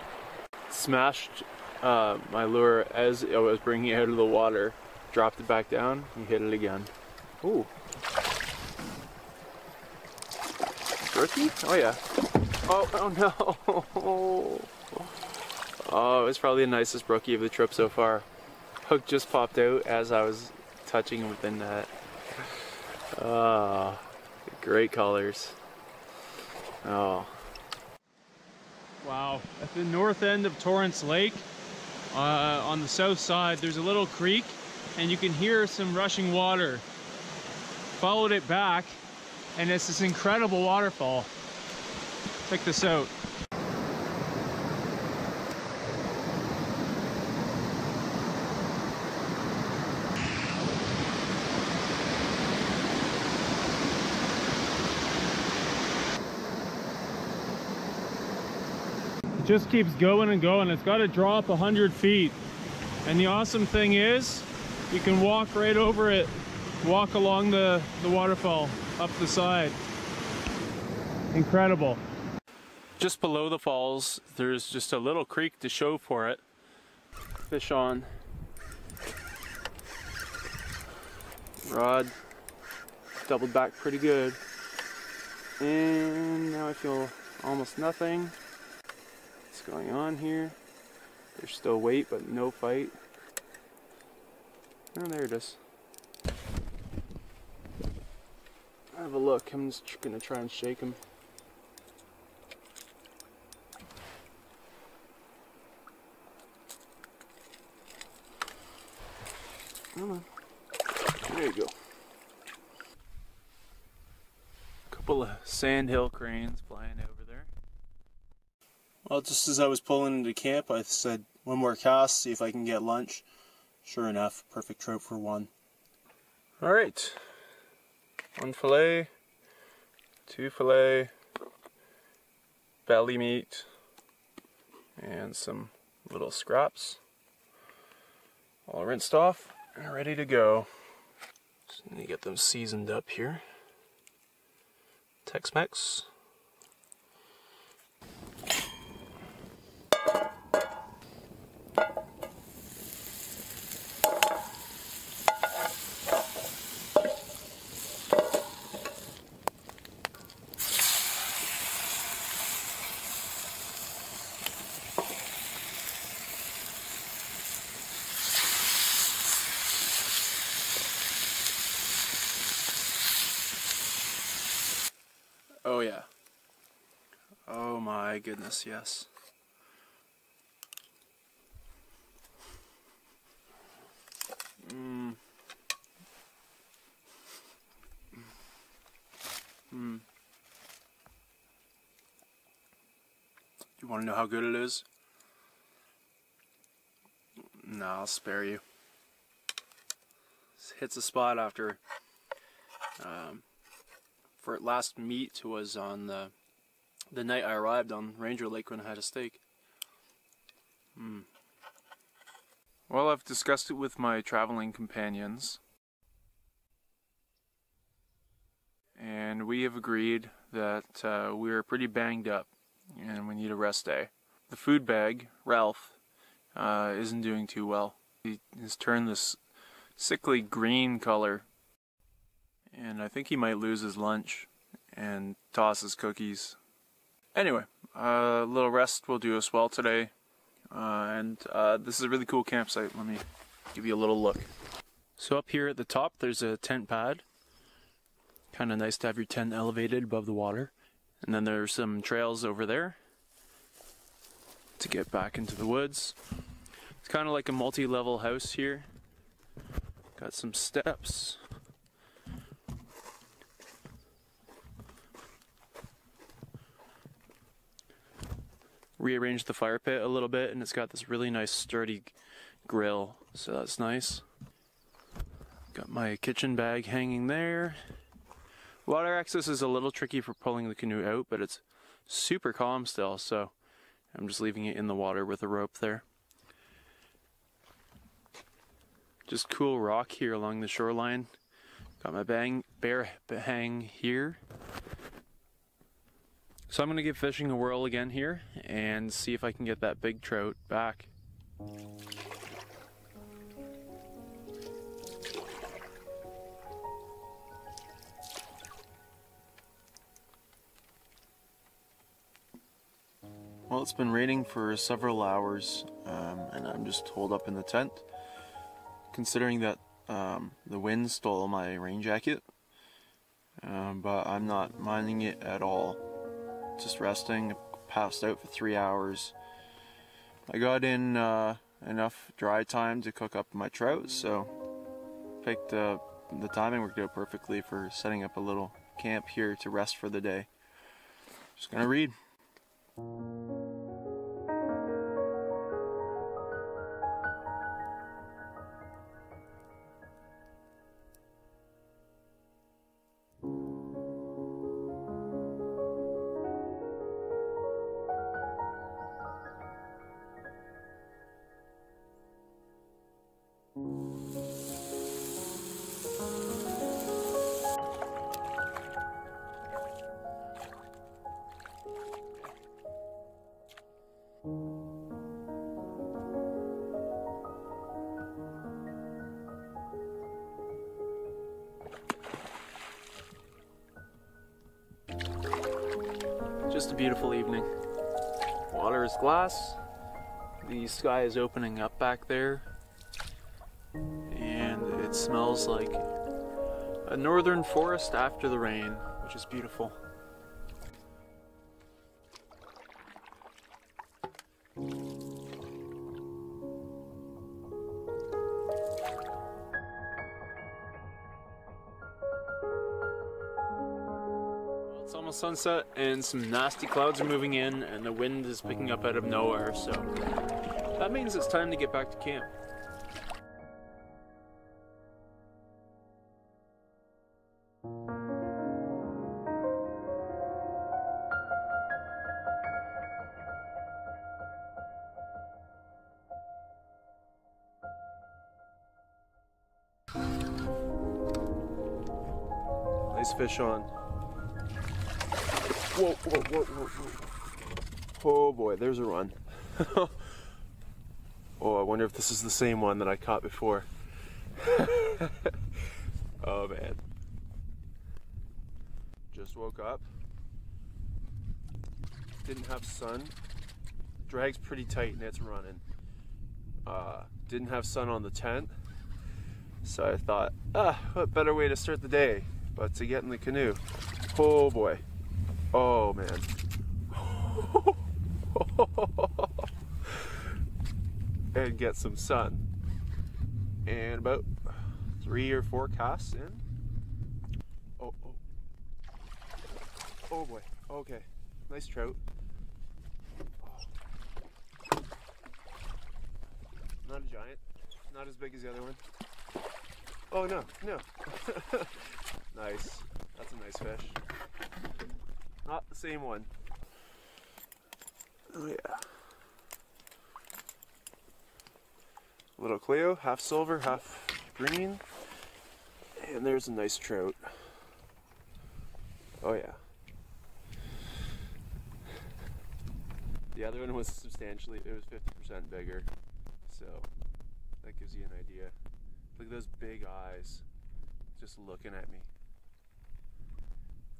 Smashed my lure as I was bringing it out of the water. Dropped it back down and hit it again. Ooh. Rookie? Oh yeah. Oh no. Oh, it was probably the nicest brookie of the trip so far. Hook just popped out as I was touching him within that. Oh, great colors. Oh. Wow, at the north end of Torrance Lake, on the south side, there's a little creek and you can hear some rushing water. Followed it back and it's this incredible waterfall. Check this out. It just keeps going and going. It's got to drop 100 feet. And the awesome thing is, you can walk right over it, walk along the waterfall up the side. Incredible. Just below the falls, there's just a little creek to show for it. Fish on. Rod doubled back pretty good. And now I feel almost nothing. What's going on here? There's still weight, but no fight. Oh, there it is. Have a look. I'm just gonna try and shake him. Come on. There you go. A couple of sandhill cranes flying over there. Well, just as I was pulling into camp, I said, one more cast, see if I can get lunch. Sure enough, perfect trout for one. All right, one fillet, two fillet, belly meat, and some little scraps. All rinsed off and ready to go. Just need to get them seasoned up here. Tex-Mex. Oh yeah. Oh my goodness, yes. You want to know how good it is? No, I'll spare you. It hits the spot after. For it last meat was on the night I arrived on Ranger Lake when I had a steak. Well, I've discussed it with my traveling companions, and we have agreed that we are pretty banged up and we need a rest day. The food bag, Ralph, isn't doing too well. He has turned this sickly green color, and I think he might lose his lunch and toss his cookies. Anyway, a little rest will do us well today. This is a really cool campsite. Let me give you a little look. So up here at the top there's a tent pad. Kind of nice to have your tent elevated above the water. And then there's some trails over there to get back into the woods. It's kind of like a multi-level house here. Got some steps. Rearranged the fire pit a little bit, and it's got this really nice sturdy grill, so that's nice. Got my kitchen bag hanging there. Water access is a little tricky for pulling the canoe out, but it's super calm still, so I'm just leaving it in the water with a rope there. Just cool rock here along the shoreline. Got my bear hang here. So I'm going to give fishing a whirl again here and see if I can get that big trout back. Well, it's been raining for several hours and I'm just holed up in the tent. Considering that the wind stole my rain jacket, but I'm not minding it at all. Just resting, passed out for 3 hours. I got in enough dry time to cook up my trout, so picked the timing worked out perfectly for setting up a little camp here to rest for the day. Just gonna read. Just a beautiful evening. Water is glass. The sky is opening up back there. And it smells like a northern forest after the rain, which is beautiful. Sunset and some nasty clouds are moving in and the wind is picking up out of nowhere, so that means it's time to get back to camp. his fish on. Whoa, whoa, whoa, whoa, whoa. Oh boy, there's a run. Oh, I wonder if this is the same one that I caught before. Oh man. Just woke up. Didn't have sun. Drag's pretty tight and it's running. Didn't have sun on the tent. So I thought, what better way to start the day but to get in the canoe. Oh boy. Oh man. And get some sun. And about 3 or 4 casts in. Oh, oh. Oh boy. Okay. Nice trout. Oh. Not a giant. Not as big as the other one. Oh no, no. Nice. That's a nice fish. Not the same one. Oh yeah. Little Cleo, half silver, half green. And there's a nice trout. Oh yeah. The other one was substantially, it was 50% bigger. So that gives you an idea. Look at those big eyes just looking at me.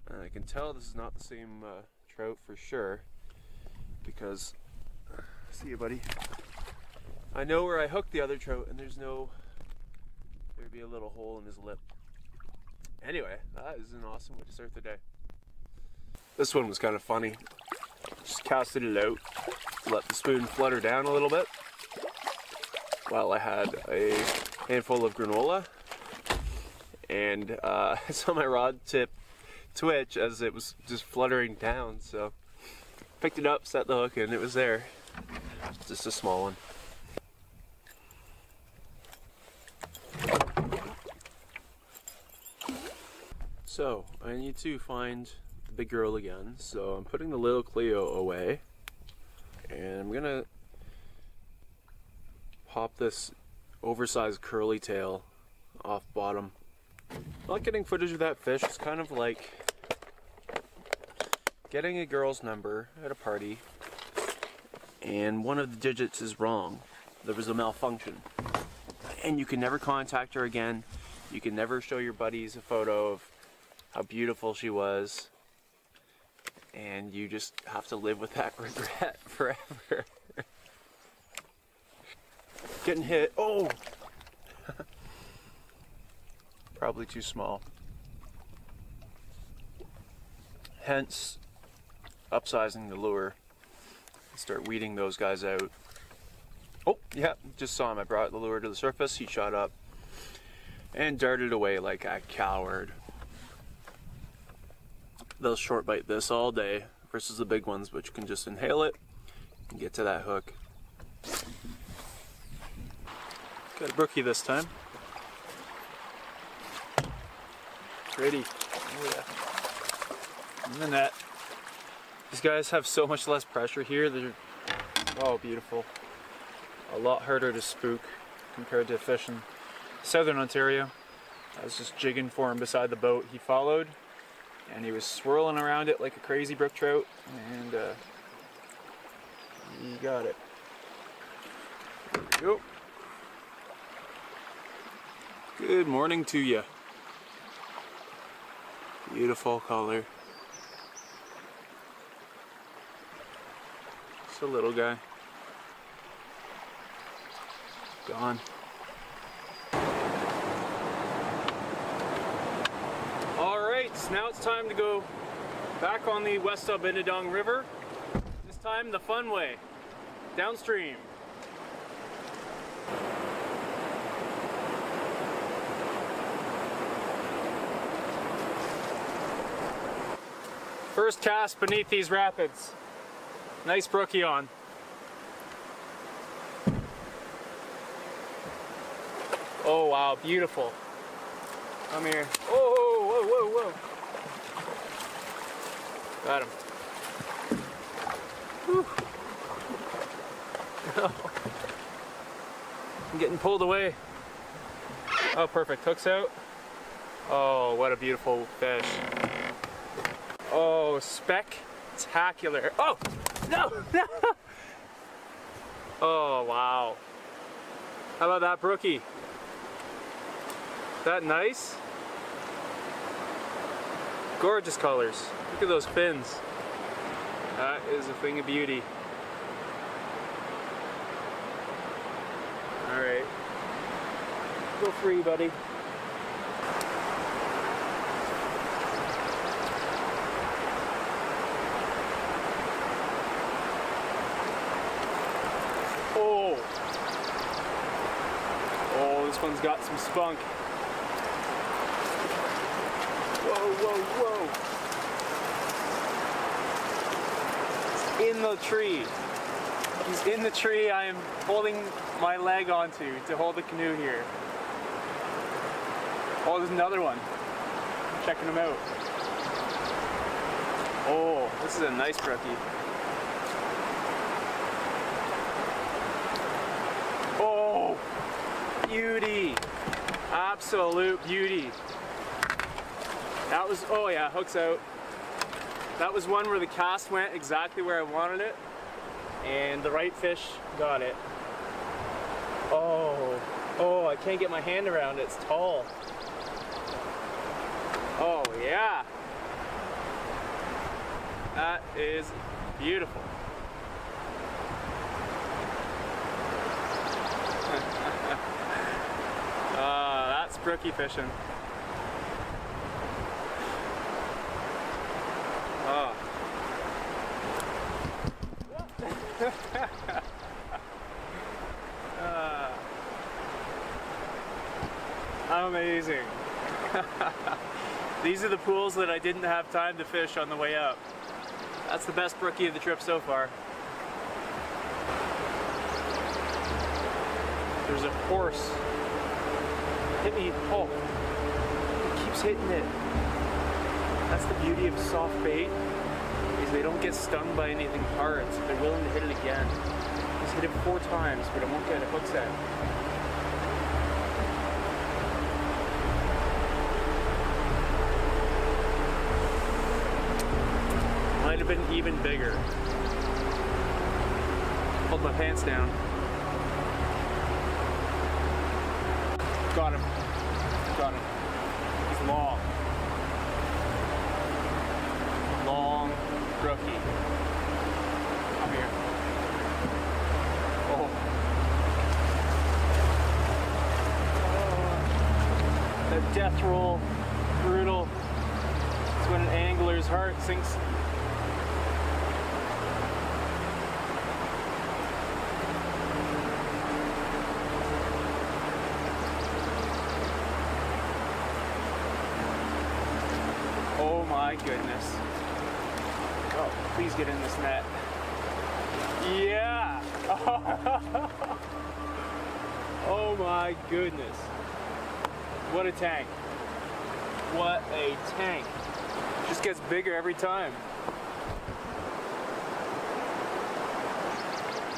And I can tell this is not the same trout for sure because, see you buddy. I know where I hooked the other trout and there's no, there'd be a little hole in his lip. Anyway, that is an awesome way to start the day. This one was kind of funny. Just casted it out, let the spoon flutter down a little bit while I had a handful of granola, and I saw my rod tip twitch as it was just fluttering down, so picked it up, set the hook, and it was there. Just a small one. So I need to find the big girl again, so I'm putting the little Cleo away and I'm gonna pop this oversized curly tail off bottom. Not getting footage of that fish is kind of like getting a girl's number at a party and one of the digits is wrong. There was a malfunction and you can never contact her again. You can never show your buddies a photo of how beautiful she was, and you just have to live with that regret forever. Getting hit. Oh! Probably too small. Hence, upsizing the lure. Start weeding those guys out. Oh, yeah, just saw him. I brought the lure to the surface. He shot up and darted away like a coward. They'll short bite this all day versus the big ones, which can just inhale it and get to that hook. Got a brookie this time. Pretty. Oh, yeah. In the net. These guys have so much less pressure here. They're, oh, beautiful. A lot harder to spook compared to fish in southern Ontario. I was just jigging for him beside the boat. He followed. And he was swirling around it like a crazy brook trout, and he got it. There we go. Good morning to you. Beautiful color. Just a little guy. Gone. Now it's time to go back on the West Aubinadong River, this time the fun way, downstream. First cast beneath these rapids. Nice brookie on. Oh wow, beautiful. Come here. Oh. Whoa, whoa, whoa. Got him. Whew. I'm getting pulled away. Oh, perfect. Hooks out. Oh, what a beautiful fish. Oh, spectacular. Oh, no, no. Oh, wow. How about that brookie? That nice? Gorgeous colors. Look at those fins. That is a thing of beauty. All right. Go free, buddy. Oh! Oh, this one's got some spunk. Whoa, whoa, whoa! In the tree. He's in the tree I am holding my leg onto to hold the canoe here. Oh, there's another one. I'm checking him out. Oh, this is a nice brookie. Oh, beauty. Absolute beauty. That was, oh yeah, hooks out. That was one where the cast went exactly where I wanted it, and the right fish got it. Oh, oh, I can't get my hand around it, it's tall. Oh yeah. That is beautiful. That's brookie fishing. Amazing. These are the pools that I didn't have time to fish on the way up. That's the best brookie of the trip so far. There's a horse. Hit me. Oh, it keeps hitting it. That's the beauty of soft bait, is they don't get stung by anything hard, so they're willing to hit it again. Just hit it 4 times, but it won't get a hook set. Might have been even bigger. Hold my pants down. Got him. Got him. He's long. Long brookie. Come here. Oh. The death roll. Brutal. It's when an angler's heart sinks. My goodness. Oh, please get in this net. Yeah! Oh my goodness. What a tank. What a tank. Just gets bigger every time.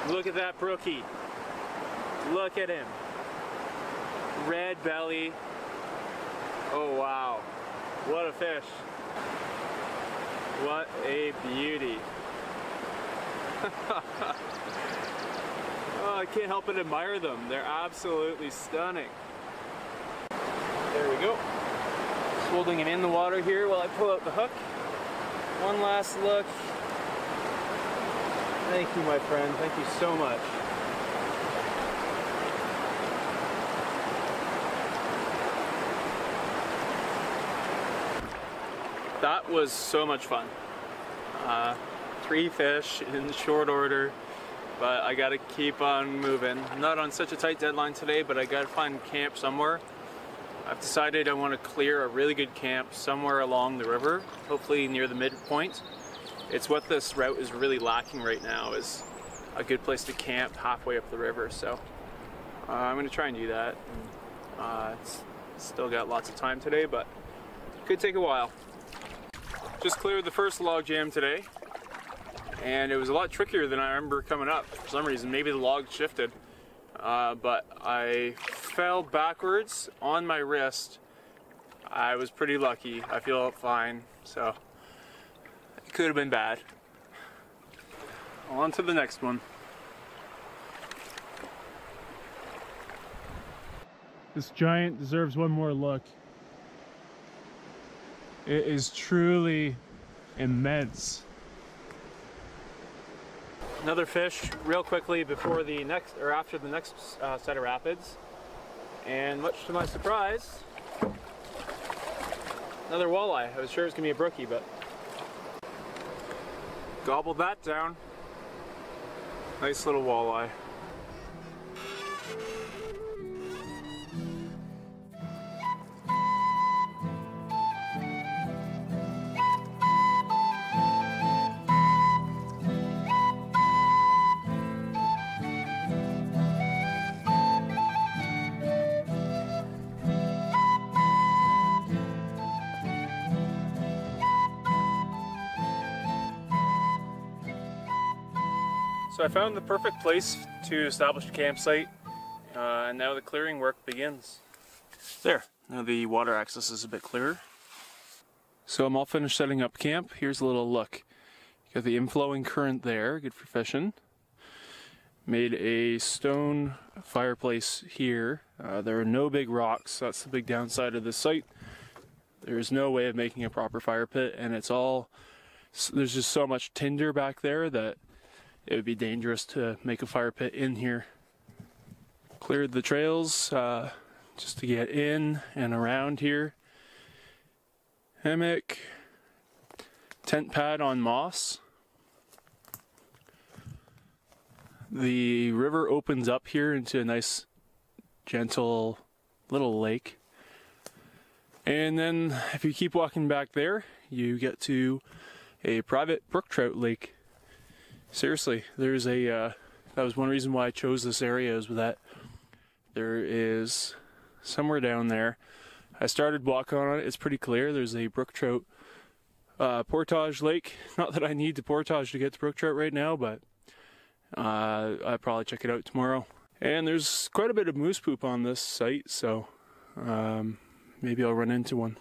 Look at that brookie. Look at him. Red belly. Oh wow. What a fish. What a beauty. Oh, I can't help but admire them. They're absolutely stunning. There we go. Just holding it in the water here while I pull out the hook. One last look. Thank you, my friend. Thank you so much. That was so much fun. 3 fish in short order, but I gotta keep on moving. I'm not on such a tight deadline today, but I gotta find camp somewhere. I've decided I want to clear a really good camp somewhere along the river, hopefully near the midpoint. It's what this route is really lacking right now, is a good place to camp halfway up the river, so I'm gonna try and do that. It's still got lots of time today, but it could take a while. Just cleared the first log jam today, and it was a lot trickier than I remember coming up. For some reason, maybe the log shifted, but I fell backwards on my wrist I was pretty lucky. I feel fine, so it could have been bad. On to the next one. This giant deserves one more look. It is truly immense. Another fish real quickly before the next, or after the next set of rapids. And much to my surprise, another walleye. I was sure it was gonna be a brookie, but gobbled that down. Nice little walleye. So I found the perfect place to establish a campsite, and now the clearing work begins. There, now the water access is a bit clearer. So I'm all finished setting up camp. Here's a little look. You got the inflowing current there, good for fishing. Made a stone fireplace here. There are no big rocks, that's the big downside of this site. There's no way of making a proper fire pit, and it's all, there's just so much tinder back there that it would be dangerous to make a fire pit in here. Cleared the trails just to get in and around here. Hammock, tent pad on moss. The river opens up here into a nice, gentle little lake. And then if you keep walking back there, you get to a private brook trout lake. Seriously, there's a, that was one reason why I chose this area, is that there is somewhere down there. I started walking on it, it's pretty clear. There's a brook trout portage lake. Not that I need the portage to get to brook trout right now, but I'll probably check it out tomorrow. And there's quite a bit of moose poop on this site, so maybe I'll run into one.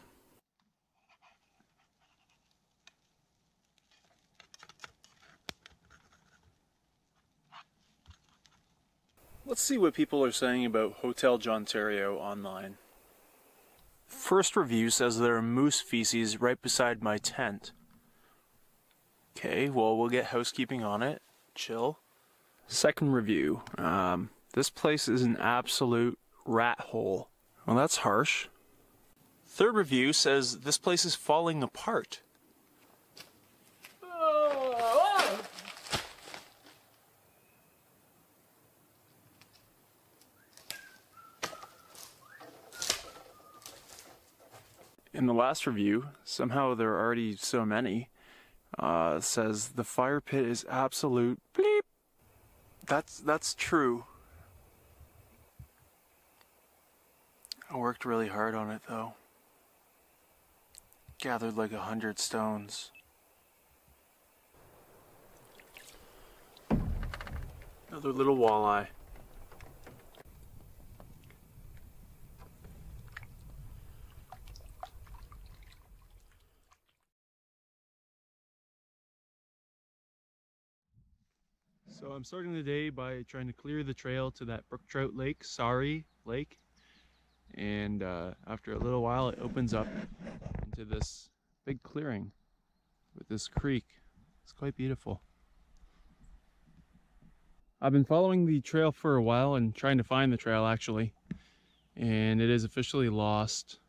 Let's see what people are saying about Hotel Jontario online. First review says there are moose feces right beside my tent. Okay, well, we'll get housekeeping on it. Chill. Second review. This place is an absolute rat hole. Well, that's harsh. Third review says this place is falling apart. In the last review, somehow there are already so many, says the fire pit is absolute bleep. That's true. I worked really hard on it though. Gathered like 100 stones. Another little walleye. So I'm starting the day by trying to clear the trail to that brook trout lake, Sari Lake. And after a little while, it opens up into this big clearing with this creek. It's quite beautiful. I've been following the trail for a while and trying to find the trail actually. And it is officially lost.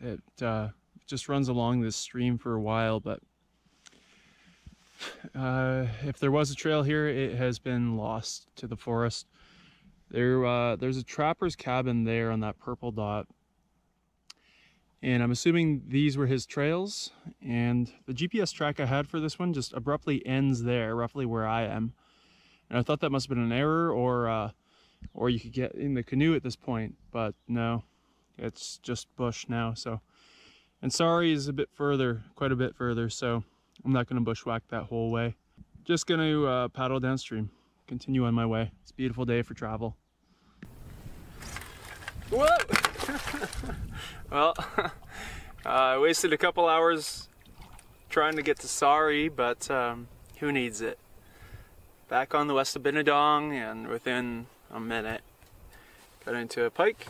It just runs along this stream for a while, but if there was a trail here, it has been lost to the forest. There's a trapper's cabin there on that purple dot, and I'm assuming these were his trails, and the GPS track I had for this one just abruptly ends there, roughly where I am, and I thought that must have been an error, or you could get in the canoe at this point, but no, it's just bush now. So, and Sari is a bit further, quite a bit further, so I'm not going to bushwhack that whole way. Just going to paddle downstream, continue on my way. It's a beautiful day for travel. Whoa! Well, I wasted a couple hours trying to get to Sari, but who needs it? Back on the West Aubinadong, and within a minute, got into a pike.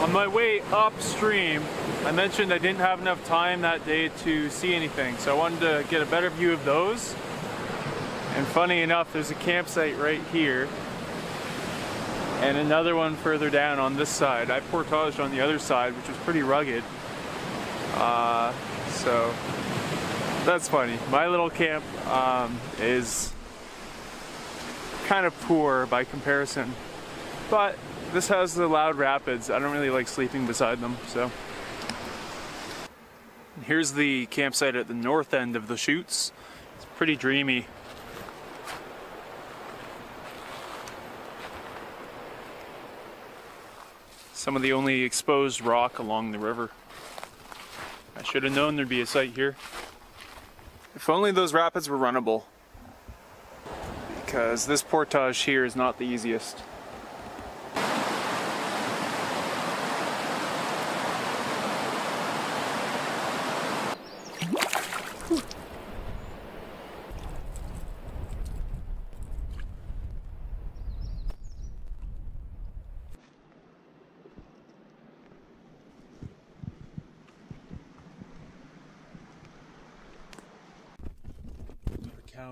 On my way upstream, I mentioned I didn't have enough time that day to see anything, so I wanted to get a better view of those. And funny enough, there's a campsite right here, and another one further down on this side. I portaged on the other side, which was pretty rugged. So that's funny. My little camp is kind of poor by comparison, but this has the loud rapids. I don't really like sleeping beside them, so. Here's the campsite at the north end of the chutes. It's pretty dreamy. Some of the only exposed rock along the river. I should have known there'd be a site here. If only those rapids were runnable, because this portage here is not the easiest.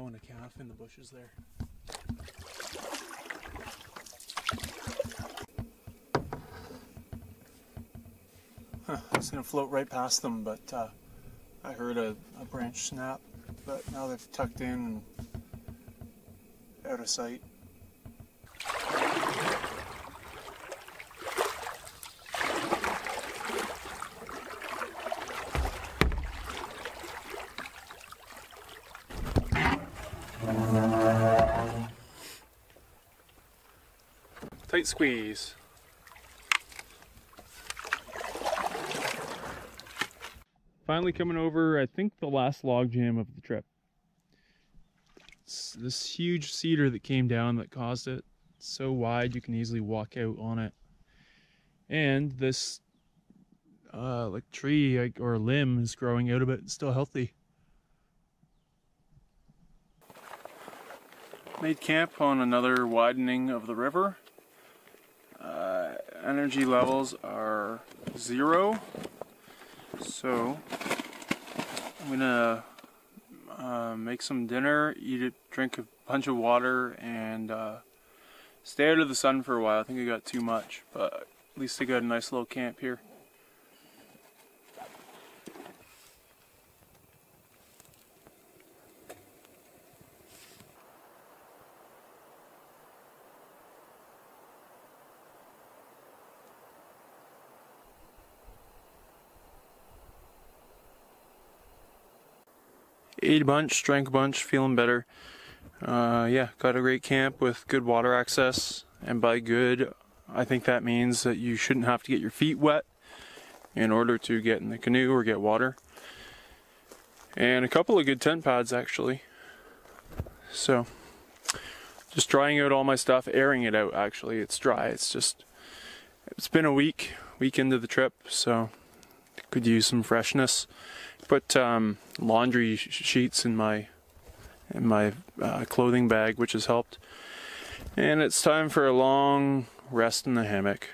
And a calf in the bushes there. I was going to float right past them, but I heard a branch snap, but now they've tucked in and out of sight. Tight squeeze. Finally coming over, I think, the last log jam of the trip. It's this huge cedar that came down that caused it. It's so wide you can easily walk out on it. And this like tree or limb is growing out of it. It's still healthy. Made camp on another widening of the river. Energy levels are 0, so I'm gonna make some dinner, eat it, drink a bunch of water, and stay out of the sun for a while. I think I got too much, but at least I got a nice little camp here. Ate a bunch, drank a bunch, feeling better. Yeah, got a great camp with good water access, and by good, I think that means that you shouldn't have to get your feet wet in order to get in the canoe or get water. And a couple of good tent pads, actually. So, just drying out all my stuff, airing it out, actually. It's dry, it's just, it's been a week into the trip, so could use some freshness. Put laundry sheets in my clothing bag, which has helped. And it's time for a long rest in the hammock.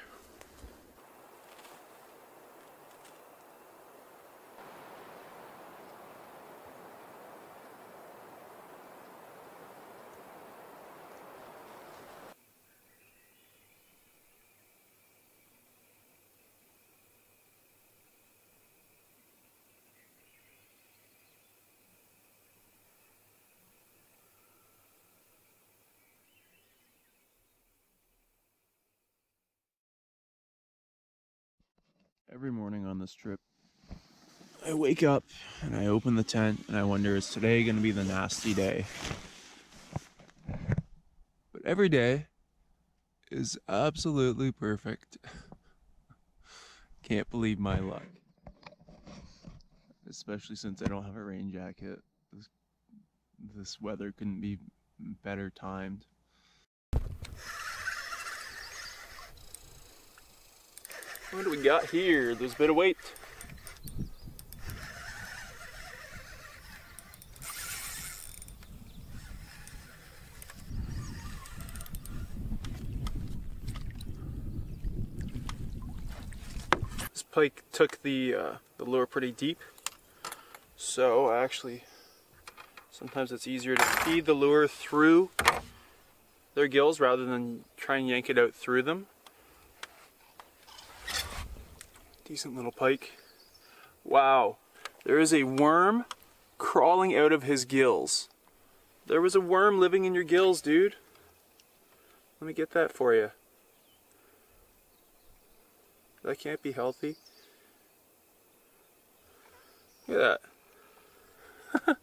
Every morning on this trip, I wake up and I open the tent and I wonder, is today going to be the nasty day? But every day is absolutely perfect. Can't believe my luck. especially since I don't have a rain jacket. This weather couldn't be better timed. What do we got here? There's a bit of weight. This pike took the lure pretty deep, so I actually sometimes it's easier to feed the lure through their gills rather than try and yank it out through them. Decent little pike. Wow, there is a worm crawling out of his gills. There was a worm living in your gills, dude. Let me get that for you. That can't be healthy. Look at that.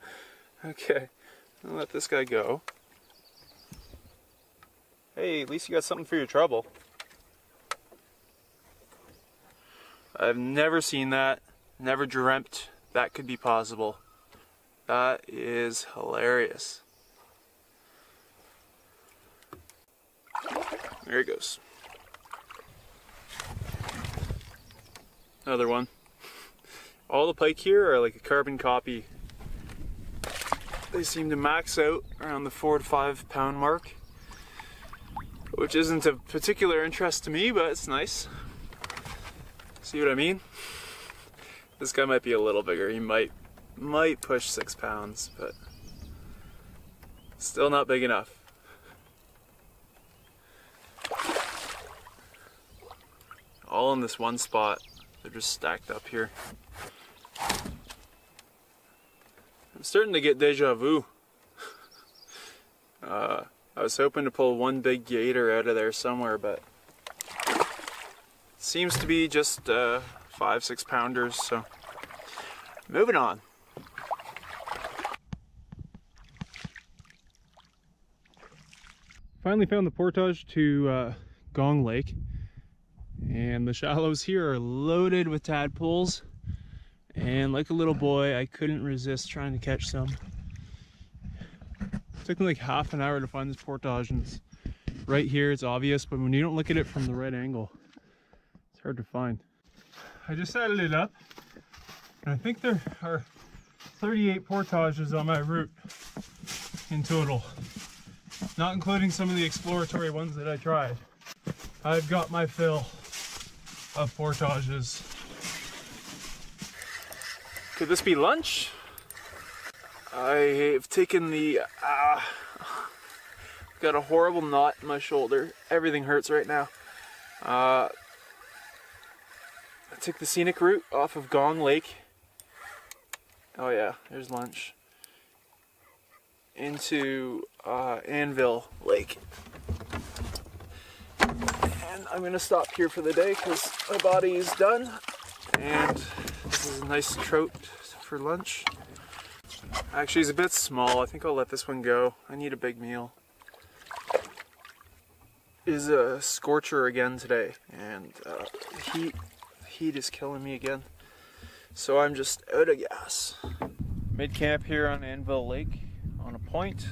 Okay, I'll let this guy go. Hey, at least you got something for your trouble. I've never seen that, never dreamt that could be possible. That is hilarious. There it goes. Another one. All the pike here are like a carbon copy. They seem to max out around the 4 to 5 pound mark, which isn't of particular interest to me, but it's nice. See what I mean? This guy might be a little bigger. He might push 6 pounds, but still not big enough. All in this one spot. They're just stacked up here. I'm starting to get deja vu. I was hoping to pull one big gator out of there somewhere, but seems to be just 5-6 pounders, so moving on. Finally found the portage to Gong Lake, and the shallows here are loaded with tadpoles, and like a little boy I couldn't resist trying to catch some. It took me like half an hour to find this portage, and it's right here, it's obvious, but when you don't look at it from the right angle, hard to find. I just added it up, and I think there are 38 portages on my route in total, not including some of the exploratory ones that I tried. I've got my fill of portages. Could this be lunch? I have taken the got a horrible knot in my shoulder. Everything hurts right now. I took the scenic route off of Gong Lake. Oh yeah, there's lunch. Into Anvil Lake. And I'm gonna stop here for the day because my body is done. And this is a nice trout for lunch. Actually, he's a bit small. I think I'll let this one go. I need a big meal. It is a scorcher again today, and the heat is killing me again, so I'm just out of gas. Mid-camp here on Anvil Lake on a point,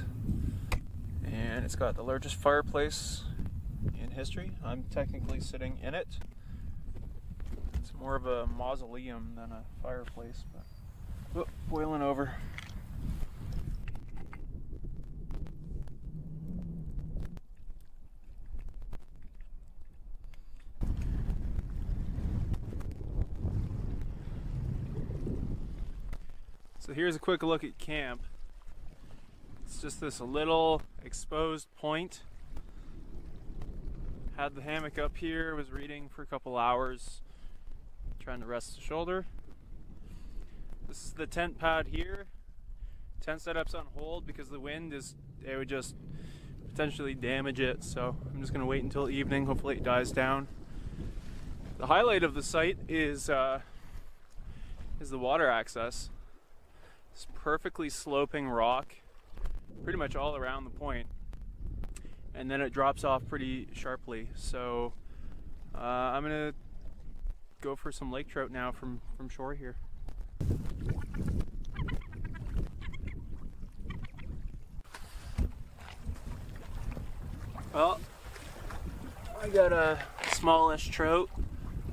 and it's got the largest fireplace in history. I'm technically sitting in it. It's more of a mausoleum than a fireplace, but boiling over. So here's a quick look at camp. It's just this little exposed point. Had the hammock up here, was reading for a couple hours, trying to rest the shoulder. This is the tent pad here. Tent setup's on hold because the wind is, it would just potentially damage it, so I'm just gonna wait until evening, hopefully it dies down. The highlight of the site is the water access. It's perfectly sloping rock pretty much all around the point, and then it drops off pretty sharply, so I'm gonna go for some lake trout now from shore here. Well, I got a smallish trout.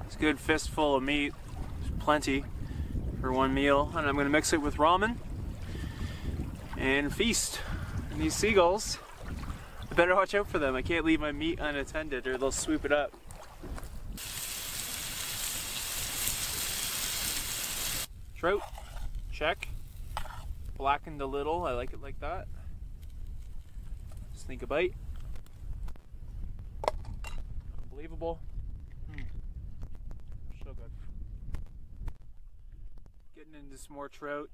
It's a good fistful of meat. There's plenty for one meal. And I'm going to mix it with ramen and feast. And these seagulls, I better watch out for them. I can't leave my meat unattended or they'll swoop it up. Trout, check. Blackened a little, I like it like that. Sneak a bite. Unbelievable. So good. Getting into some more trout,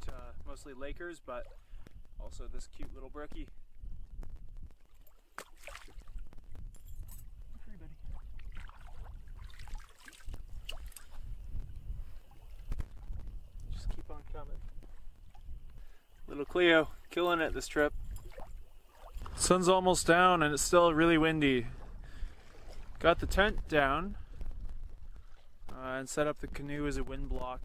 mostly Lakers, but also this cute little brookie. Just keep on coming. Little Cleo, killing it this trip. Sun's almost down and it's still really windy. Got the tent down and set up the canoe as a wind block.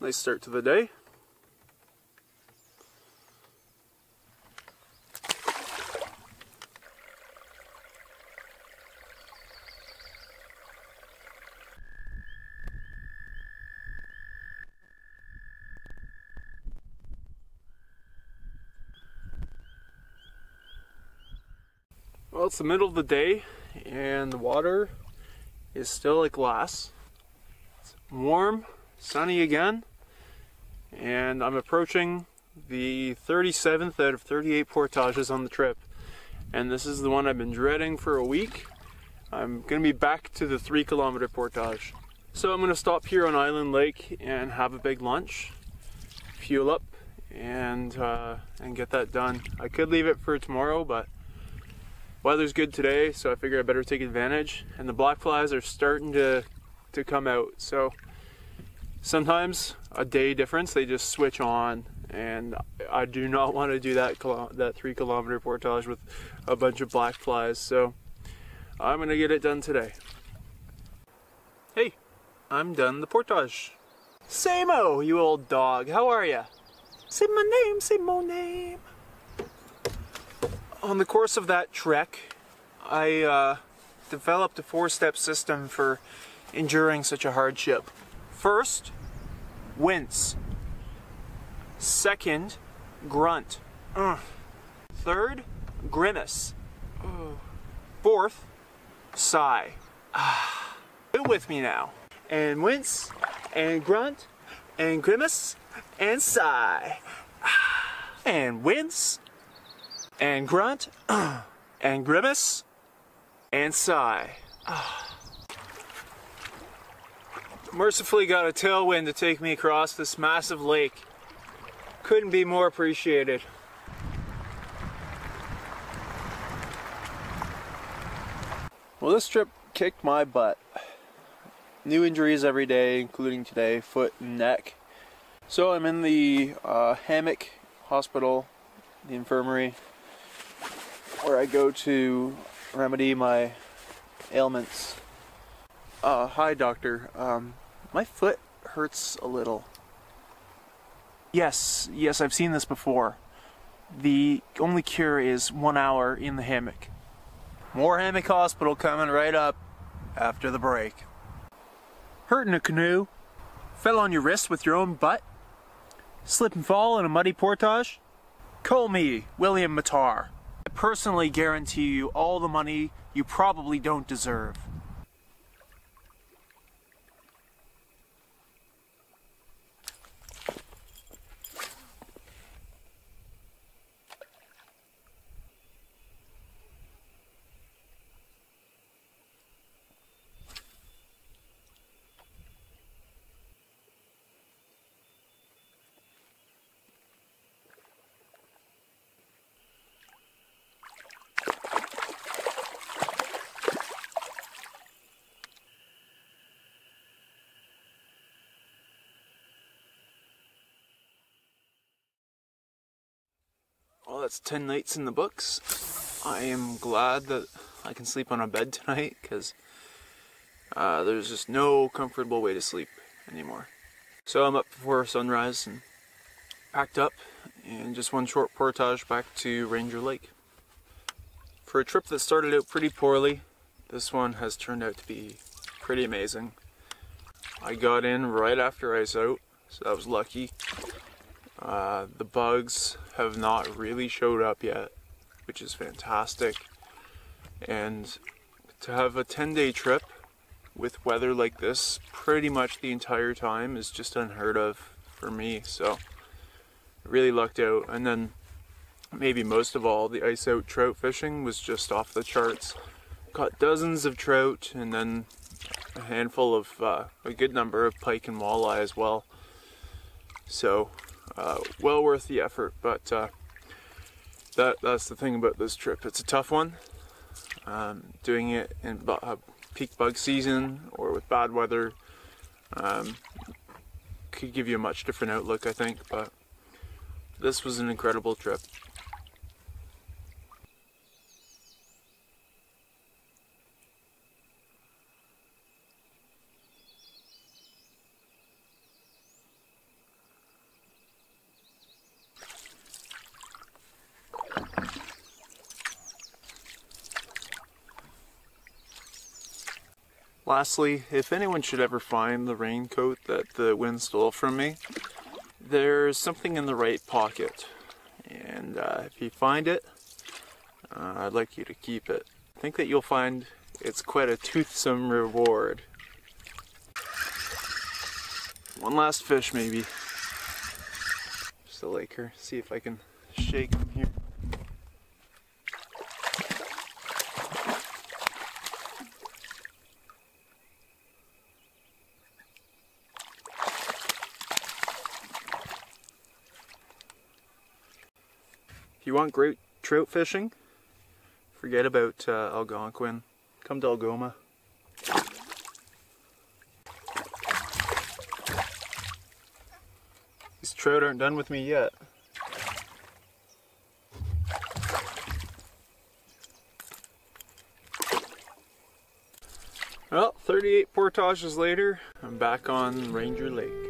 Nice start to the day. Well, it's the middle of the day and the water is still like glass. It's warm, sunny again. And I'm approaching the 37th out of 38 portages on the trip. And this is the one I've been dreading for a week. I'm going to be back to the 3-kilometer portage. So I'm going to stop here on Island Lake and have a big lunch, fuel up, and get that done. I could leave it for tomorrow, but weather's good today, so I figure I better take advantage. And the black flies are starting to come out. So sometimes a day difference, they just switch on, and I do not want to do that 3-kilometer portage with a bunch of black flies, so I'm going to get it done today. Hey, I'm done the portage. Samo, you old dog, how are ya? Say my name, say my name. On the course of that trek, I developed a 4-step system for enduring such a hardship. First, wince. Second, grunt. Third, grimace. Fourth, sigh. Do it with me now. And wince, and grunt, and grimace, and sigh. And wince, and grunt, and grimace, and sigh. Mercifully got a tailwind to take me across this massive lake. Couldn't be more appreciated. Well, this trip kicked my butt. New injuries every day, including today, foot and neck. So I'm in the hammock hospital, the infirmary, where I go to remedy my ailments. Hi, doctor. My foot hurts a little. Yes, I've seen this before. The only cure is 1 hour in the hammock. More hammock hospital coming right up after the break. Hurt in a canoe? Fell on your wrist with your own butt? Slip and fall in a muddy portage? Call me, William Matar. I personally guarantee you all the money you probably don't deserve. Well, that's 10 nights in the books. I am glad that I can sleep on a bed tonight, because there's just no comfortable way to sleep anymore. So I'm up before sunrise and packed up, and just one short portage back to Ranger Lake. For a trip that started out pretty poorly, this one has turned out to be pretty amazing. I got in right after I was out, so that was lucky. The bugs have not really showed up yet, which is fantastic. And to have a 10-day trip with weather like this pretty much the entire time is just unheard of for me, so really lucked out. And then maybe most of all, the ice out trout fishing was just off the charts. Caught dozens of trout and then a handful of, a good number of pike and walleye as well. So well worth the effort, but that's the thing about this trip. It's a tough one. Doing it in peak bug season or with bad weather could give you a much different outlook, I think, but this was an incredible trip. Lastly, if anyone should ever find the raincoat that the wind stole from me, there's something in the right pocket, and if you find it, I'd like you to keep it. I think that you'll find it's quite a toothsome reward. One last fish maybe. Just a laker, see if I can shake him here. If you want great trout fishing, forget about Algonquin. Come to Algoma. These trout aren't done with me yet. Well, 38 portages later, I'm back on Ranger Lake.